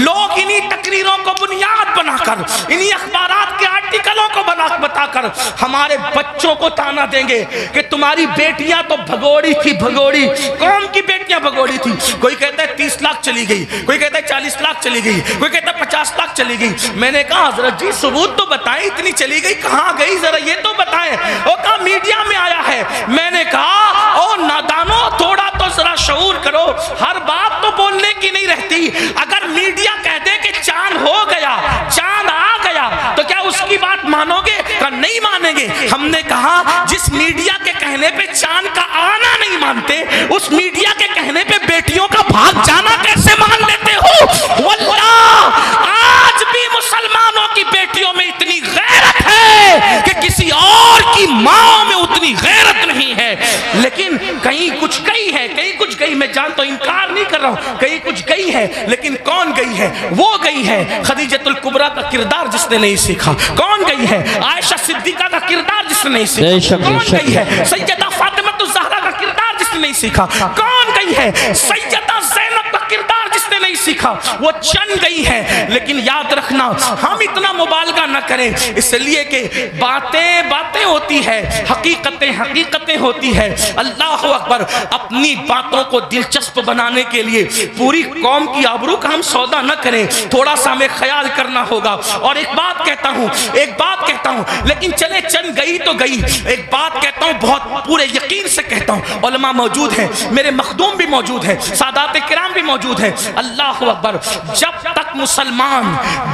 लोग इन्हीं तकरीरों को बुनियाद बनाकर, इन्हीं अखबारात के आर्टिकलों को बताकर हमारे बच्चों को ताना देंगे कि तुम्हारी बेटियां तो भगोड़ी थी, भगोड़ी, कौन की बेटियां भगोड़ी थी। कोई कहता है 30 लाख चली गई, कोई कहता है 40 लाख चली गई, कोई कहता है 50 लाख चली गई। मैंने कहा हजरत जी सबूत तो बताएं, इतनी चली गई कहाँ गई, जरा ये तो बताएं। वो कहा मीडिया में आया है। मैंने कहा ओ नादानो, थोड़ा तो जरा शऊर करो, हर बात तो बोलने की नहीं रहती। अगर मीडिया कह दे कि चांद हो गया, चांद आ गया, तो क्या उसकी बात मानोगे? नहीं मानेंगे। हमने कहा जिस मीडिया के कहने पे चांद का आना नहीं मानते, उस मीडिया के कहने पे बेटियों का भाग जाना कैसे मान लेते हो? वल्लाह आज भी मुसलमानों की बेटियों में इतनी गैरत है कि किसी और की माँ में उतनी गैरत नहीं है, लेकिन कहीं कुछ गई है, कहीं कुछ गई। मैं जानता हूं, इनकार नहीं कर रहा हूं, कहीं कुछ गई है, लेकिन कौन गई है? वो गई है खदीजतुल कुबरा का किरदार जिसने नहीं सीखा, कौन गई है आयशा सिद्दीका का किरदार जिसने नहीं सीखा, कौन गई है सैयदा फातिमा का किरदार जिसने नहीं सीखा, कौन गई है सैयदा ज़ैनब का किरदार जिसने नहीं सीखा, वो चन गई है। लेकिन याद रखना हम इतना मुबालगा न करें, इसलिए कि बातें बातें होती है, हकीकतें हकीकतें होती है। अल्लाह अकबर, अपनी बातों को दिलचस्प बनाने के लिए पूरी कौम की आबरू का हम सौदा न करें, थोड़ा सा हमें ख्याल करना होगा। और एक बात कहता हूँ, एक बात कहता हूँ, लेकिन चले चन गई तो गई, एक बात कहता हूँ, बहुत पूरे यकीन से कहता हूँ, उलमा मौजूद है, मेरे मखदूम भी मौजूद है, सादात किराम भी मौजूद है। अल्लाह अकबर, जब तक मुसलमान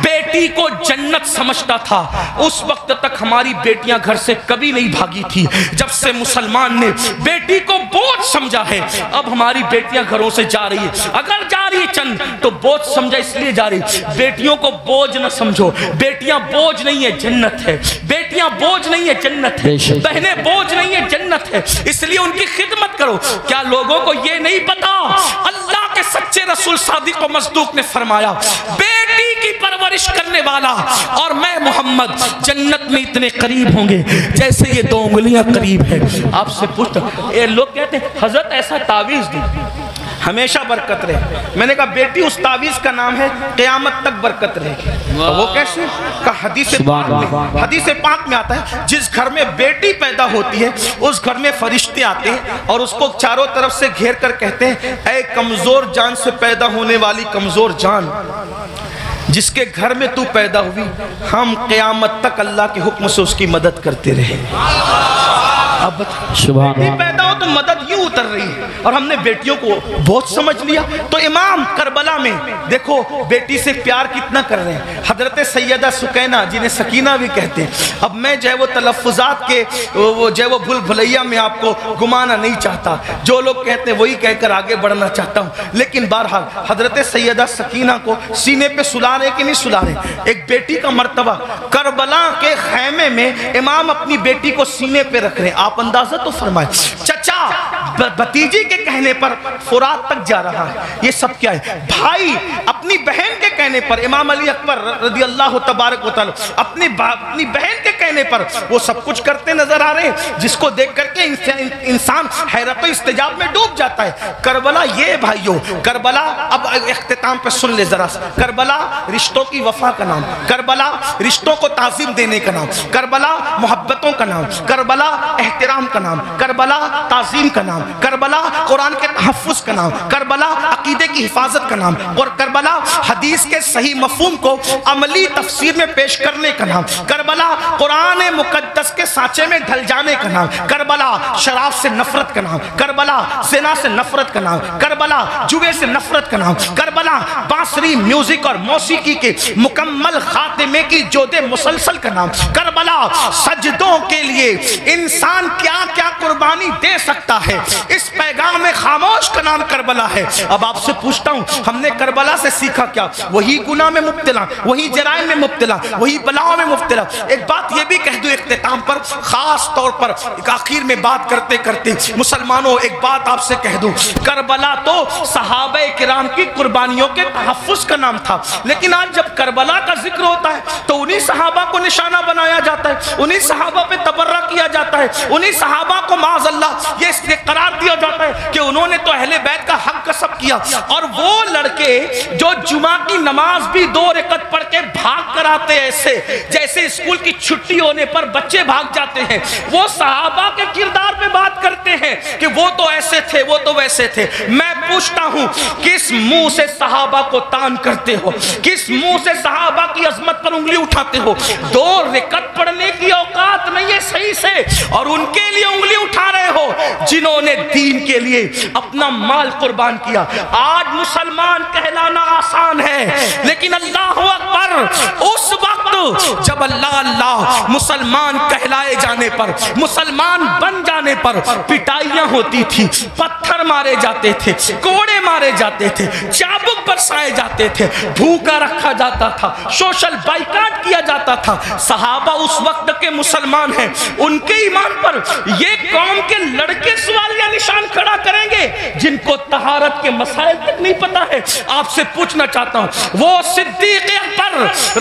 बेटी को जन्नत समझता था, उस वक्त तक हमारी बेटियां घर से कभी नहीं भागी थी। जब से मुसलमान ने बेटी को बोझ समझा है, अब हमारी बेटियां घरों से जा रही है, अगर जा रही है चंद तो बोझ समझा इसलिए जा रही। बेटियों को बोझ न समझो, बेटियां बोझ नहीं है, जन्नत है। बेटियां बोझ नहीं है, जन्नत है। बहने बोझ नहीं है, जन्नत है, इसलिए उनकी खिदमत करो। क्या लोगों को यह नहीं पता, अल्लाह के सच्चे रसूल सादिक और मज़दूक ने फरमाया बेटी की परवरिश करने वाला और मैं मोहम्मद जन्नत में इतने करीब होंगे जैसे ये दो उंगलियां करीब है। आपसे पूछता, ये लोग कहते हैं हजरत ऐसा तावीज दी हमेशा बरकत रहे। मैंने कहा बेटी उस तावीज़ का नाम है, क़यामत तक बरकत रहेगी। तो वो कैसे? का हदीस पाक में आता है जिस घर में बेटी पैदा होती है उस घर में फरिश्ते आते हैं और उसको चारों तरफ से घेर कर कहते हैं ऐ कमज़ोर जान से पैदा होने वाली कमज़ोर जान, जिसके घर में तू पैदा हुई, हम क़यामत तक अल्लाह के हुक्म से उसकी मदद करते रहे। अब सुभान अल्लाह, तो मदद यूँ उतर रही है और हमने बेटियों को बहुत समझ लिया। तो इमाम करबला में देखो बेटी से प्यार कितना कर रहे हैं। हजरत सैयदा सुकैना जिन्हें सकीना भी कहते हैं, अब मैं जो है वो तलफ़ुज़ात के वो जो है वो भूल भुलैया में आपको घुमाना नहीं चाहता, जो लोग कहते हैं वही कहकर आगे बढ़ना चाहता हूँ। लेकिन बहरहाल हजरत सैयदा सकीना को सीने पे सुला रहे कि नहीं सुला रहे, एक बेटी का मर्तबा। करबला के खैमे में इमाम अपनी बेटी को सीने पे रख रहे हैं, आप अंदाजा तो फरमाएं। चचा भतीजी के कहने पर फुरात तक जा रहा है, ये सब क्या है? भाई अपनी बहन के कहने पर, इमाम अली अकबर रदियल्लाहु तबारक व तआला अपनी बहन के कहने पर वो सब कुछ करते नजर आ रहे हैं, जिसको देख करके इंसान हैरत और इस्तिजाब में डूब जाता है। करबला ये भाइयों, करबला अब इख्तिताम पे सुन ले जरा सा। करबला रिश्तों की वफा का नाम, करबला रिश्तों को ताज़ीम देने का नाम, करबला मोहब्बतों का नाम, करबला एहतराम का नाम, करबला ताज़ीम का नाम, करबला कुरान के तहफ़्फ़ुज़ का नाम, करबला अकीदे की हिफाजत का नाम, और करबला हदीस के सही मफ़हूम को अमली तफसीर में पेश करने का नाम, करबला कुरान मुकद्दस के सांचे में ढल जाने का नाम, करबला शराब से नफरत का नाम, करबला ज़िना से नफरत का नाम, करबला जुए से नफरत का नाम, करबला बांसुरी म्यूजिक और मौसीकी के मुकम्मल खात्मे की जोदे मुसलसल का नाम, करबला सजदों के लिए इंसान क्या क्या कुर्बानी दे सकता है, इस पैगाम में खामोश का नाम करबला है। अब आपसे पूछता हूं हमने करबला से सीखा क्या? वही गुनाह में मुब्तला, वही जराइम में मुब्तला, वही बलाओं में मुब्तला। एक बात यह भी कह दूं इख्तिताम पर, खास तौर पर आखिर में बात करते करते मुसलमानों एक बात आपसे कह दूं, करबला तो सहाबा किराम की कुर्बानियों के तहफ़्फ़ुज़ का नाम था, लेकिन आज जब करबला का जिक्र होता है तो उन्हीं सहाबा को निशाना बनाया जाता है, उन्हीं सहाबा पे तबर्रा किया जाता है, उन्हीं सहाबा को माज़अल्लाह ये करार दिया जाता है कि उन्होंने तो अहले बैत का हक कसब किया। और वो लड़के जो जुमा की नमाज भी दो रकत पढ़ के भाग कर आते हैं, ऐसे जैसे स्कूल की छुट्टी होने पर बच्चे भाग जाते हैं, वो सहाबा के किरदार पे बात करते हैं कि वो तो ऐसे थे, वो तो वैसे थे। मैं पूछता हूं किस मुंह से सहाबा को तान करते हो, किस मुंह से सहाबा की अजमत पर उंगली उठाते हो? दो रकत पढ़ने की औकात नहीं है सही से और उनके लिए उंगली उठा रहे हो जिन्होंने दीन के लिए अपना माल कुर्बान किया। आज मुसलमान कहलाना आसान है, लेकिन अल्लाह अकबर उस वक्त जब अल्लाह अल्लाह मुसलमान कहलाए जाने पर, मुसलमान बन जाने पर पिटाइयां होती थी, पत्थर मारे जाते थे, कोड़े मारे जाते थे, चाबुक बरसाए जाते थे, भूखा रखा जाता था, सोशल बाइकाट किया जाता था। सहाबा उस वक्त के मुसलमान हैं, उनके ईमान पर ये कौम के लड़के सवाल या निशान खड़ा करेंगे जिनको तहारत के मसाइल तक नहीं पता है। आपसे पूछना चाहता हूं वो सिद्दीक अकबर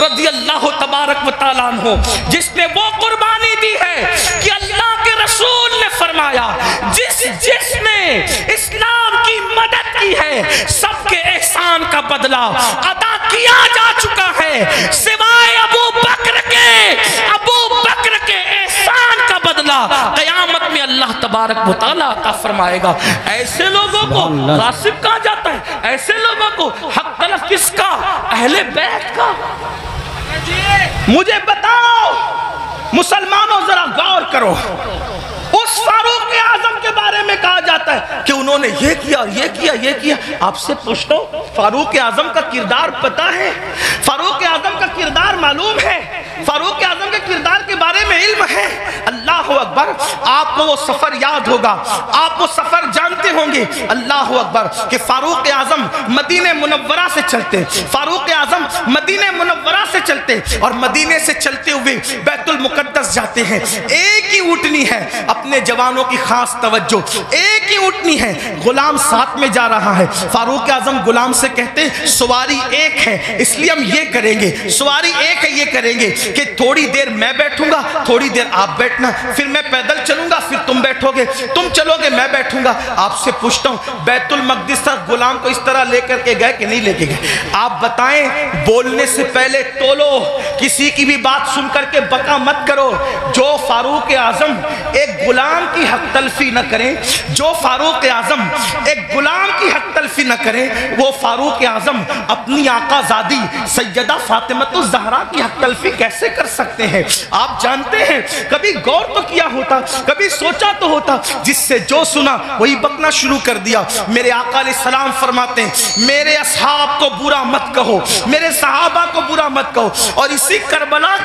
रज़ियल्लाहु तबारक व तआला अन्हु जिसने वो कुर्बानी दी है कि अल्लाह के रसूल ने फरमाया जिसने इस्लाम की मदद की है सबके एहसान का बदला अदा किया जा चुका है, सिवाय अबू बकर के एहसान का बदला क़यामत में अल्लाह तबारक व तआला अता फरमाएगा। ऐसे लोगों को गासिब कहा जाता है, ऐसे लोगों को हक तलफ किसका? अहले बैत का। मुझे बताओ मुसलमानों जरा गौर करो, उस फारूक आजम के बारे में कहा जाता है कि उन्होंने ये किया और ये किया। आपसे पूछो फारूक आजम का किरदार पता है? फारूक आजम का किरदार मालूम है? फारूक आजम के किरदार के बारे में इल्म है? अल्लाह अकबर, आपको वो सफर याद होगा, आप वो सफर जानते होंगे। अल्लाह अकबर कि फारूक आजम मदीने मुनव्वरा से चलते, फारूक आजम मदीने मुनव्वरा से चलते और मदीने से चलते हुए बैतुल मुकद्दस जाते हैं। एक ही ऊँटनी है, अपने जवानों की खास तवज्जो, एक ही उठनी है, गुलाम साथ में जा रहा है। फारूक आजम गुलाम से कहते सवारी एक है इसलिए हम ये करेंगे, सवारी एक है ये करेंगे कि थोड़ी देर मैं बैठूंगा, थोड़ी देर आप बैठना, फिर मैं पैदल चलूंगा, फिर तुम बैठोगे, तुम चलोगे, मैं बैठूंगा। आपसे पूछता हूँ बैतुल मक़दिस तक गुलाम को इस तरह लेकर के गए कि नहीं लेके गए? आप बताएं, बोलने से पहले तोलो, किसी की भी बात सुन करके बका मत करो। जो फारूक आजम एक गुलाम की हक तलफी न करें, जो फारूक आजम एक गुलाम की हक तलफी तशफी न करें, वो फारूक आजम अपनी आकाजादी सैयदा फातिमा ज़हरा की हक तलफी कैसे कर सकते हैं? आप जानते हैं, कभी गौर तो किया होता, कभी सोचा तो होता, जिससे जो सुना वही बकना शुरू कर दिया। मेरे आका अलैहिस्सलाम फरमाते हैं, मेरे असहाब को बुरा मत कहो, मेरे सहाबा को बुरा मत कहो। और इसी करबला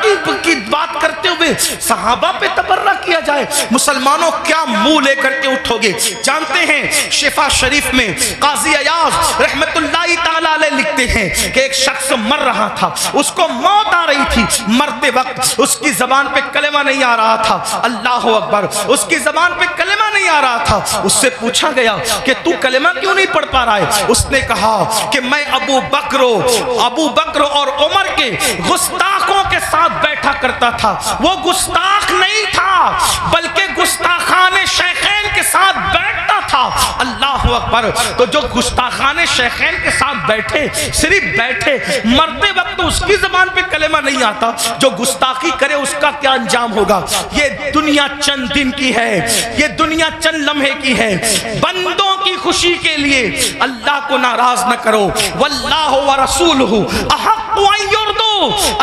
की बात करते हुए सहाबा पे तबर्रा किया जाए, मुसलमानों क्या मुंह लेकर के उठोगे? जानते हैं शिफा शरीफ में काजी अयाज रहमतुल्लाह ताला अलैह लिखते हैं कि एक शख्स मर रहा था, उसको मौत आ रही थी। मरते वक्त उसकी जबान पे कलेमा नहीं आ रहा था, अल्लाह अकबर, उसकी जबान पे कलेमा नहीं आ रहा था। उससे पूछा गया कि तू कलेमा क्यों नहीं पढ़ पा रहा है? उसने कहा कि मैं अबू बकर और उमर के गुस्ताखों के साथ बैठा करता था, वो गुस्ताख नहीं था बल्कि गुस्ताखाने शेखैन के साथ बैठता था। अल्लाह अकबर। तो जो गुस्ताखाने शेखैन के साथ बैठे, सिर्फ बैठे, मरते वक्त तो उसकी जबान पे कलेमा नहीं आता, जो गुस्ताखी करे उसका क्या अंजाम होगा? ये दुनिया चंद दिन की है, ये दुनिया चंद लम्हे की है। बंदों की खुशी के लिए अल्लाह को नाराज न करो। वल्लाहु व रसूलुहु अहक्कु अन युर्दू,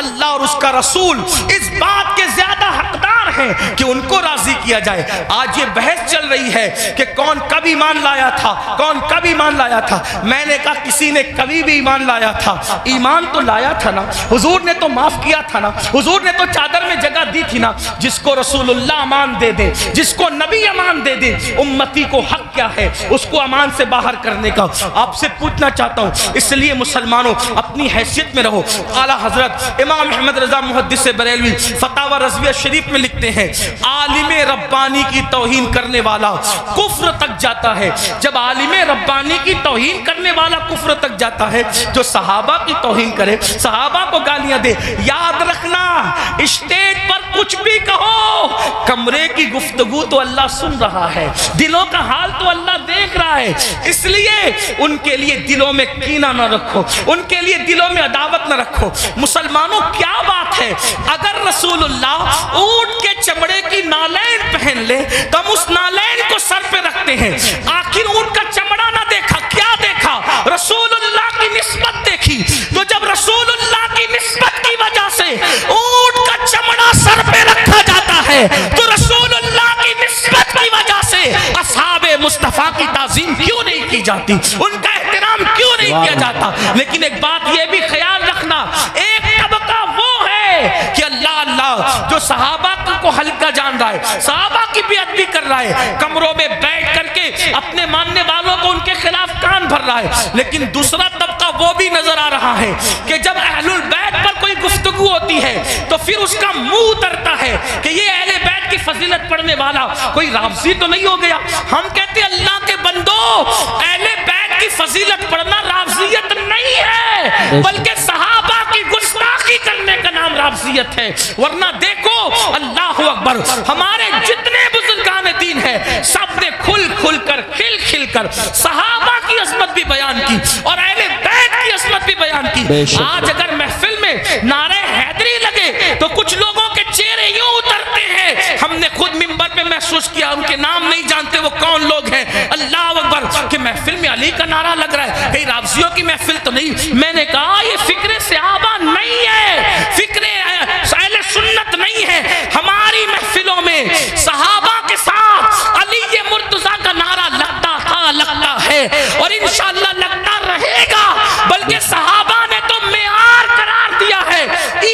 अल्लाह और उसका रसूल इस बात के ज्यादा हकदार हैं कि उनको राजी किया जाए। आज ये बहस चल रही है कि कौन कब ईमान लाया था, कौन कब ईमान लाया था। मैंने कहा किसी ने कभी भी ईमान लाया था? ईमान तो लाया था ना, हुजूर ने तो माफ किया था ना, हुजूर ने तो चादर में जगह दी थी ना। जिसको रसूलुल्लाह अमान दे दे, जिसको नबी अमान दे दे, उम्मती को हक क्या है उसको अमान से बाहर करने का? आपसे पूछना चाहता हूँ। इसलिए मुसलमानों अपनी हैसियत में रहो। आला हजरत इमाम अहमद रजा मुहद्दिस बरेलवी फतावा रज़विया शरीफ में लिखते हैं, आलिमे रब्बानी की तौहीन करने वाला कुफ्र तक जाता है। जब आलिमे रब्बानी की तौहीन करने वाला कुफ्र तक जाता है, जो सहाबा की तौहीन करे, सहाबा को गालियां दे, याद रखना स्टेज पर कुछ भी कहो, कमरे की गुफ्तगू तो अल्लाह सुन रहा है, दिलों का हाल तो अल्लाह देख रहा है। इसलिए उनके लिए दिलों में कीना न रखो, उनके लिए दिलों में अदावत न रखो। मुसलमानों क्या बात है, अगर रसूलुल्लाह ऊंट के चमड़े की नालैन पहन ले तो हम उस नालैन को सर पे रखते हैं। आखिर ऊंट का चमड़ा ना देखा, क्या देखा? रसूलुल्लाह की निस्बत देखी। तो जब रसूलुल्लाह की निस्बत की वजह से ऊंट का चमड़ा सर पे रखा जाता है, तो रसूलुल्लाह की निस्बत की वजह से असहाबे मुस्तफा की ताजीम क्यों नहीं की जाती, उनका एहतराम क्यों नहीं किया जाता? लेकिन एक बात यह भी ख्याल रखना, एक तबका वो है कि अल्लाह अल्लाह, जो सहाबा को हल्का जान रहा है, सहाबा की बेइज्जती कर रहा है, कमरों में बैठ करके अपने मानने वालों को उनके खिलाफ कान भर रहा है। लेकिन दूसरा तबका वो भी नजर आ रहा है कि जब अहलुल बैत पर कोई गुफ्तगू होती है तो फिर उसका मुंह उतरता है कि ये अहले बैत की फजीलत पढ़ने वाला कोई रावजी तो नहीं हो गया। हम कहते हैं अल्लाह के बंदो, अहले बैत की फजीलत पढ़ना रावजियत नहीं है बल्कि सहाबा की गुस्ताखी करने का नाम रावजियत है। वरना देखो अल्लाह अकबर, हमारे जितने बुजुर्गान दीन है सब ने खुल खुल कर खिल खिल कर सहाबा की अजमत भी बयान की और अहले बैत की अजमत भी बयान की। आज अगर महफिल में नारे हैदरी लगे तो कुछ लोगों के चेहरे यूं उतरते हैं, हमने खुद मिंबर पे महसूस किया, उनके नाम नहीं जानते वो कौन लोग हैं। अल्लाह अकबर कि महफिल में अली का नारा लग रहा है, रावजियों की महफिल तो नहीं। मैंने कहा ये फिक्रे सहाबा नहीं है, फिक्रे अहले सुन्नत नहीं है। हमारी महफिलों में सहाबा के साथ अली मुर्तजा का नारा लगता था, लगता है और इंशाअल्लाह लगता रहेगा, बल्कि सहाबा ने तो मेयार करार दिया है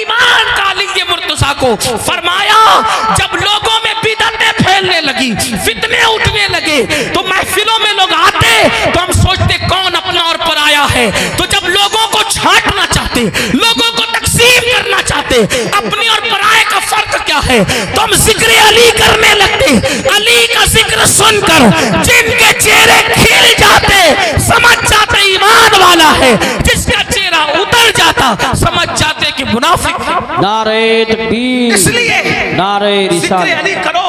ईमान का अली मुर्तजा को। फरमाया जब लोगों में बिदअतें फैलने लगी, फितने उठने लगे, तो महफिलों में लोग आते तो हम सोचते कौन अपना और पराया है। तो जब लोगों को छांटना चाहते, लोगों को तकसीम करना चाहते, अपने और पराए का फर्क क्या है, तो हम जिक्र अली करने लगते। अली का जिक्र सुनकर जिनके चेहरे खिल जाते समझ जाते ईमान वाला है, जिसका चेहरा उतर जाता समझ जाते कि मुनाफिक है। नारे तकबीर, इसलिए नारे रिसालत, जिक्र अली करो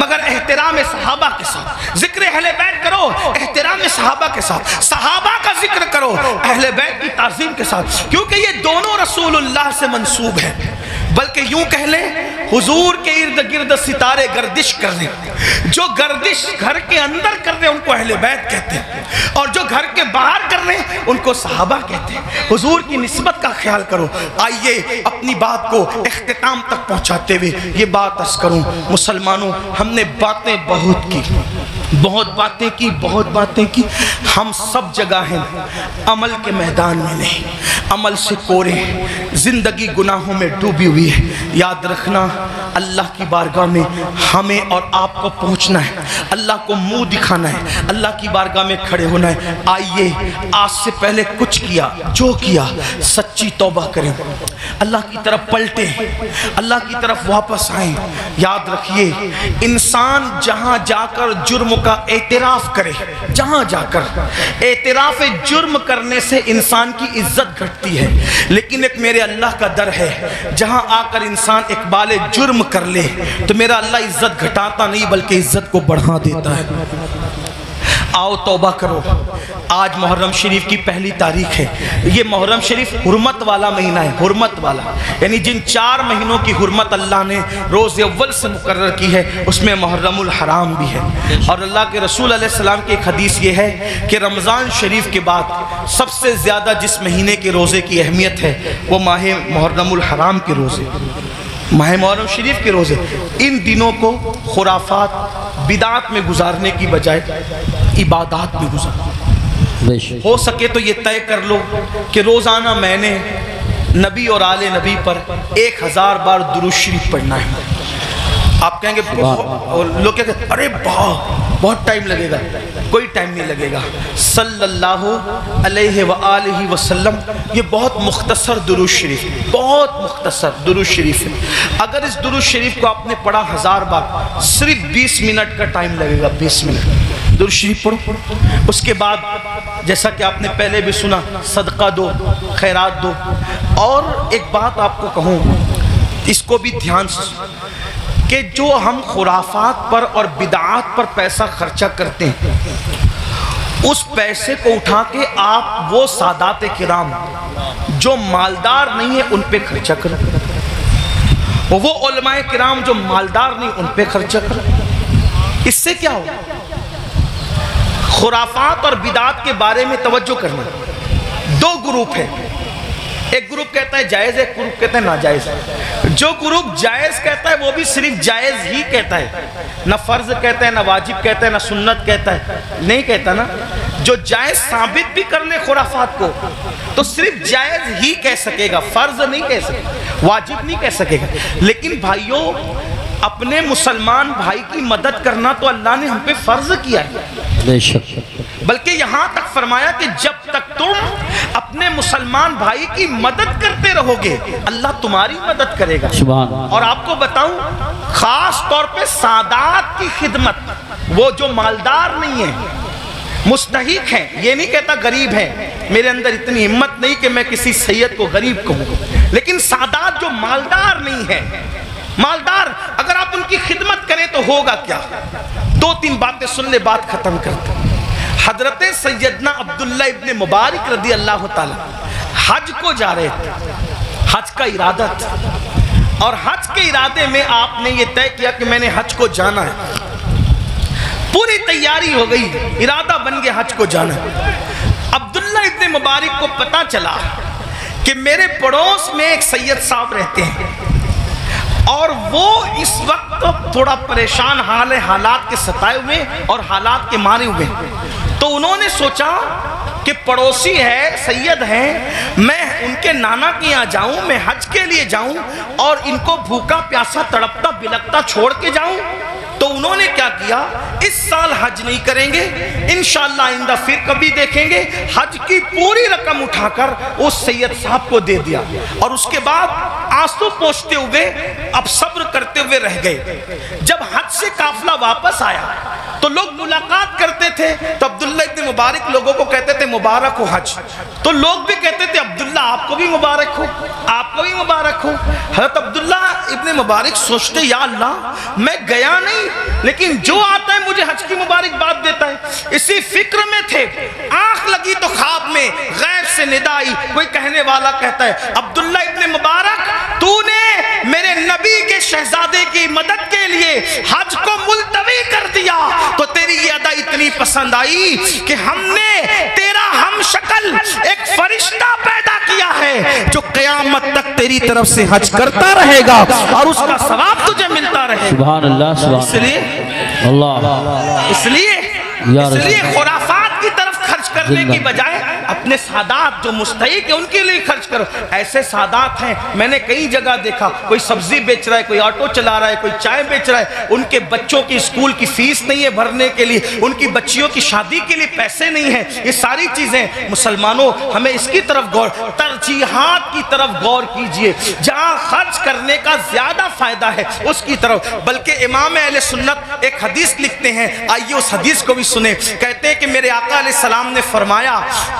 मगर एहतराम सहाबा के साथ, जिक्र अहले बैत करो एहतराम सहाबा के साथ, सहाबा का जिक्र करो अहले बैत की ताजीम के साथ, क्योंकि ये दोनों रसूलुल्लाह से मंसूब है। बल्कि यूं कह लें हुजूर के इर्द गिर्द सितारे गर्दिश कर लें। जो गर्दिश घर के अंदर कर लें उनको अहले बैत कहते हैं, और जो घर के बाहर कर लें उनको सहाबा कहते हैं। हुजूर की निस्बत का ख्याल करो। आइए अपनी बात को इख्तिताम तक पहुँचाते हुए ये बात अर्ज करूँ, मुसलमानों हमने बातें बहुत की, बहुत बातें की। हम सब जगह हैं, अमल के मैदान में नहीं, अमल से कोरे, ज़िंदगी गुनाहों में डूबी हुई है। याद रखना अल्लाह की बारगाह में हमें और आपको पहुंचना है, अल्लाह को मुंह दिखाना है, अल्लाह की बारगाह में खड़े होना है। आइए आज से पहले कुछ किया जो किया सच्ची तौबा करें, अल्लाह की तरफ पलटे, अल्लाह की तरफ वापस आए। याद रखिए इंसान जहाँ जाकर जुर्म का एतराफ़ करे, जहाँ जाकर एतराफ़ जुर्म करने से इंसान की इज्जत घटती है, लेकिन एक मेरे अल्लाह का डर है जहाँ आकर इंसान इकबाले जुर्म कर ले तो मेरा अल्लाह इज्जत घटाता नहीं बल्कि इज्जत को बढ़ा देता है। आओ तौबा करो। आज मुहर्रम शरीफ की पहली तारीख है। ये मुहर्रम शरीफ हुर्मत वाला महीना है, हुर्मत वाला, यानी जिन 4 महीनों की हुर्मत अल्लाह ने रोज़ अव्वल से मुकर्रर की है उसमें मुहर्रमुल हराम भी है। और अल्लाह के रसूल अलैहि सलाम की एक हदीस ये है कि रमज़ान शरीफ के बाद सबसे ज़्यादा जिस महीने के रोज़े की अहमियत है वो माह मुहर्रमुल हराम के रोज़े, माह मुहर्रम शरीफ के रोज़े। इन दिनों को खुराफात बिदात में गुजारने की बजाय इबादत में गुजारो। हो सके तो ये तय कर लो कि रोज़ाना मैंने नबी और आले नबी पर 1000 बार दुरूद शरीफ पढ़ना है। आप कहेंगे लोग क्या कहते, अरे बहुत टाइम लगेगा। कोई टाइम नहीं लगेगा। सल्लल्लाहु अलैहि व आलिहि वसल्लम ये बहुत मुख्तसर दुरूद शरीफ है, बहुत मुख्तसर दुरूद शरीफ है। अगर इस दुरूद शरीफ को आपने पढ़ा 1000 बार सिर्फ 20 मिनट का टाइम लगेगा। 20 मिनट दुरूद शरीफ पढ़ो। उसके बाद जैसा कि आपने पहले भी सुना सदका दो, खैरात दो। और एक बात आपको कहूँ, इसको भी ध्यान से, कि जो हम खुराफात पर और बिदात पर पैसा खर्चा करते हैं उस पैसे को उठा के आप वो सादाते किराम जो मालदार नहीं है उन पे खर्चा करो, वो उलमाए किराम जो मालदार नहीं उन पे खर्चा करो। इससे क्या हो, खुराफात और बिदात के बारे में तवज्जो करना। 2 ग्रुप है, एक ग्रुप कहता है जायज़, एक ग्रुप कहता है नाजायज़। जो ग्रुप जायज़ कहता है वो भी सिर्फ जायज़ ही कहता है, ना फ़र्ज़ कहता है, ना वाजिब कहता है, ना सुन्नत कहता है, नहीं कहता ना। जो जायज़ साबित भी कर ले खुराफात को तो सिर्फ जायज़ ही कह सकेगा, फ़र्ज़ नहीं कह सकेगा, वाजिब नहीं कह सकेगा। लेकिन भाइयों अपने मुसलमान भाई की मदद करना तो अल्लाह ने हम पे फ़र्ज़ किया है, बल्कि यहाँ तक फरमाया कि जब तक तुम अपने मुसलमान भाई की मदद करते रहोगे अल्लाह तुम्हारी मदद करेगा। और आपको बताऊं खास तौर पे सादात की खिदमत, वो जो मालदार नहीं है, मुस्तहिक है, ये नहीं कहता गरीब है, मेरे अंदर इतनी हिम्मत नहीं कि मैं किसी सैयद को गरीब कहूँगा, लेकिन सादात जो मालदार नहीं है, मालदार, अगर आप उनकी खिदमत करें तो होगा क्या। 2-3 बातें सुन ले, बात खत्म करते। हजरत सैयदना अब्दुल्लाह इब्ने मुबारक रदी अल्लाह ताला हज को जा रहे थे, हज का इरादा था, और हज के इरादे में आपने ये तय किया कि मैंने हज को जाना है। पूरी तैयारी हो गई, इरादा बन गया हज को जाना। अब्दुल्लाह इब्ने मुबारक को पता चला कि मेरे पड़ोस में एक सैयद साहब रहते हैं और वो इस वक्त थोड़ा परेशान हाल है, हालात के सताए हुए और हालात के मारे हुए। तो उन्होंने सोचा कि पड़ोसी है, सैयद है, मैं उनके नाना के यहाँ जाऊँ, मैं हज के लिए जाऊँ और इनको भूखा प्यासा तड़पता बिलकता छोड़ के जाऊँ। तो उन्होंने क्या किया, इस साल हज नहीं करेंगे, इंशाल्लाह आइंदा फिर कभी देखेंगे, हज की पूरी रकम उठाकर उस सैयद साहब को दे दिया। और उसके बाद आंसू पोंछते हुए अब सब्र करते हुए रह गए। जब हज से काफिला वापस आया तो लोग मुलाकात करते थे तो अब्दुल्ला इब्ने मुबारक लोगों को कहते थे मुबारक हो हज, तो लोग भी कहते थे अब्दुल्ला आपको भी मुबारक हो, आपको भी मुबारक हो। हजरत अब्दुल्ला इब्ने मुबारक सोचते या अल्लाह मैं गया नहीं लेकिन जो आता है मुझे हज की मुबारकबाद देता है। इसी फिक्र में थे, आंख लगी तो ख्वाब में गैब से निदा आई, कोई कहने वाला कहता है अब्दुल्ला इब्ने मुबारक तूने मेरे नबी के शहजादे की मदद के लिए हज को मुलतवी कर दिया, तो तेरी ये अदा इतनी पसंद आई कि हमने तेरा हम शक्ल एक फरिश्ता पैदा किया है जो कयामत तक तेरी तरफ से हज करता रहेगा और उसका सवाब तुझे मिलता रहेगा। सुभान अल्लाह। इसलिए खुराफात की तरफ खर्च करने की बजाय अपने सादात जो मुस्तहिक है उनके लिए खर्च करो। ऐसे सादात हैं, मैंने कई जगह देखा, कोई सब्जी बेच रहा है, कोई ऑटो चला रहा है, कोई चाय बेच रहा है, उनके बच्चों की स्कूल की फीस नहीं है भरने के लिए, उनकी बच्चियों की शादी के लिए पैसे नहीं है। ये सारी चीजें मुसलमानों हमें इसकी तरफ गौर, तरजीहात की तरफ गौर कीजिए, जहाँ खर्च करने का ज्यादा फायदा है उसकी तरफ। बल्कि इमाम अहले सुन्नत एक हदीस लिखते हैं, आइए उस हदीस को भी सुने। कहते हैं कि मेरे आका अलैहिस्सलाम ने फरमाया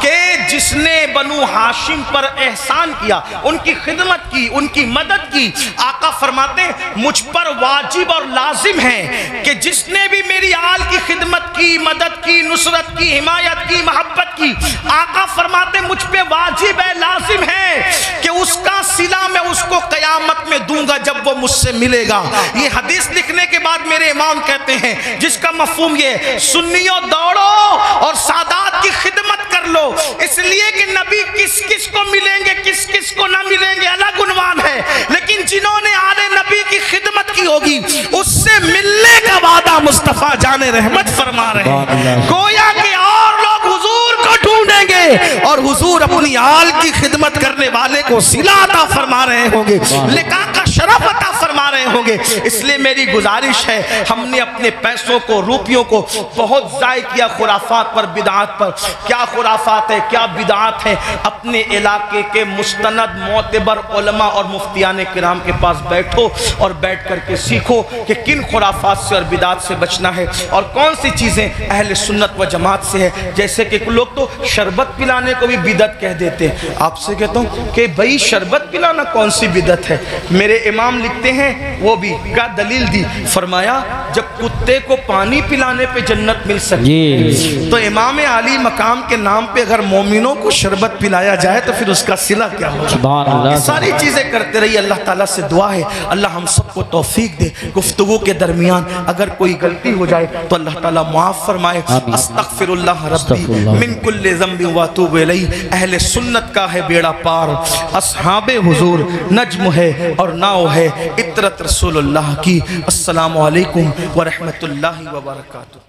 कि जिसने बनु हाशिम पर एहसान किया, उनकी खिदमत की, उनकी मदद की, आका फरमाते मुझ पर वाजिब और लाजिम है कि जिसने भी मेरी आल की खिदमत की, मदद की, नुसरत की, हिमायत की, मोहब्बत की, आका फरमाते मुझ पे वाजिब है, लाजिम है कि उसका सिला मैं उसको कयामत में दूंगा जब वो मुझसे मिलेगा। ये हदीस लिखने के बाद मेरे इमाम कहते हैं जिसका मफहूम ये, सुन्नियों दौड़ो और सादात की खिदमत कर लो, इसलिए कि नबी किस किस को मिलेंगे किस किस को ना मिलेंगे अलग उन्वान है, लेकिन जिन्होंने आले नबी की खिदमत की होगी उससे मिलने का वादा मुस्तफा जाने रहमत फरमा रहे हैं। गोया कि और लोग हुजूर को ढूंढेंगे और हुजूर अपनी आल की खिदमत करने वाले को सिला अता फरमा रहे होंगे, लिका का शरफ अता फरमा रहे होंगे। इसलिए मेरी गुजारिश है, हमने अपने पैसों को, रुपयों को बहुत ज़ाय किया खुराफात पर, बिदात पर। क्या खुराफात है, क्या बिदात है। अपने इलाके के मुस्तनद मोतबर उलमा और मुफ्तियान किराम के पास बैठो और बैठ करके सीखो कि किन खुराफात से और बिदात से बचना है और कौन सी चीज़ें अहले सुन्नत व जमात से है। जैसे कि लोग तो शरबत पिलाने को भी बिदत कह देते हैं। आपसे कहता हूँ कि भाई शरबत पिलाना कौन सी बिदत है। मेरे इमाम लिखते हैं, वो भी क्या दलील दी, फरमाया जब कुत्ते को पानी पिलाने पे जन्नत मिल सके तो इमाम अली मकाम के नाम पे अगर मोमिनों को शरबत पिलाया जाए तो फिर उसका सिला क्या होगा। सारी चीजें करते रहिए। अल्लाह ताला से दुआ है अल्लाह हम सबको तौफीक दे। गुफ्तगू के दरमियान अगर कोई गलती हो जाए तो अल्लाह ताला माफ फरमाए। अस्तगफिरुल्लाह रब्बी मिन कुल्ले ज़म्बि व तूबु इलैहि। अहले सुन्नत का है बेड़ा पार, अस्हाबे हुजूर नज्म है और नाव है इतरत रसूलुल्लाह की। अस्सलामु अलैकुम व रहमतुल्लाहि व बरकातुहू।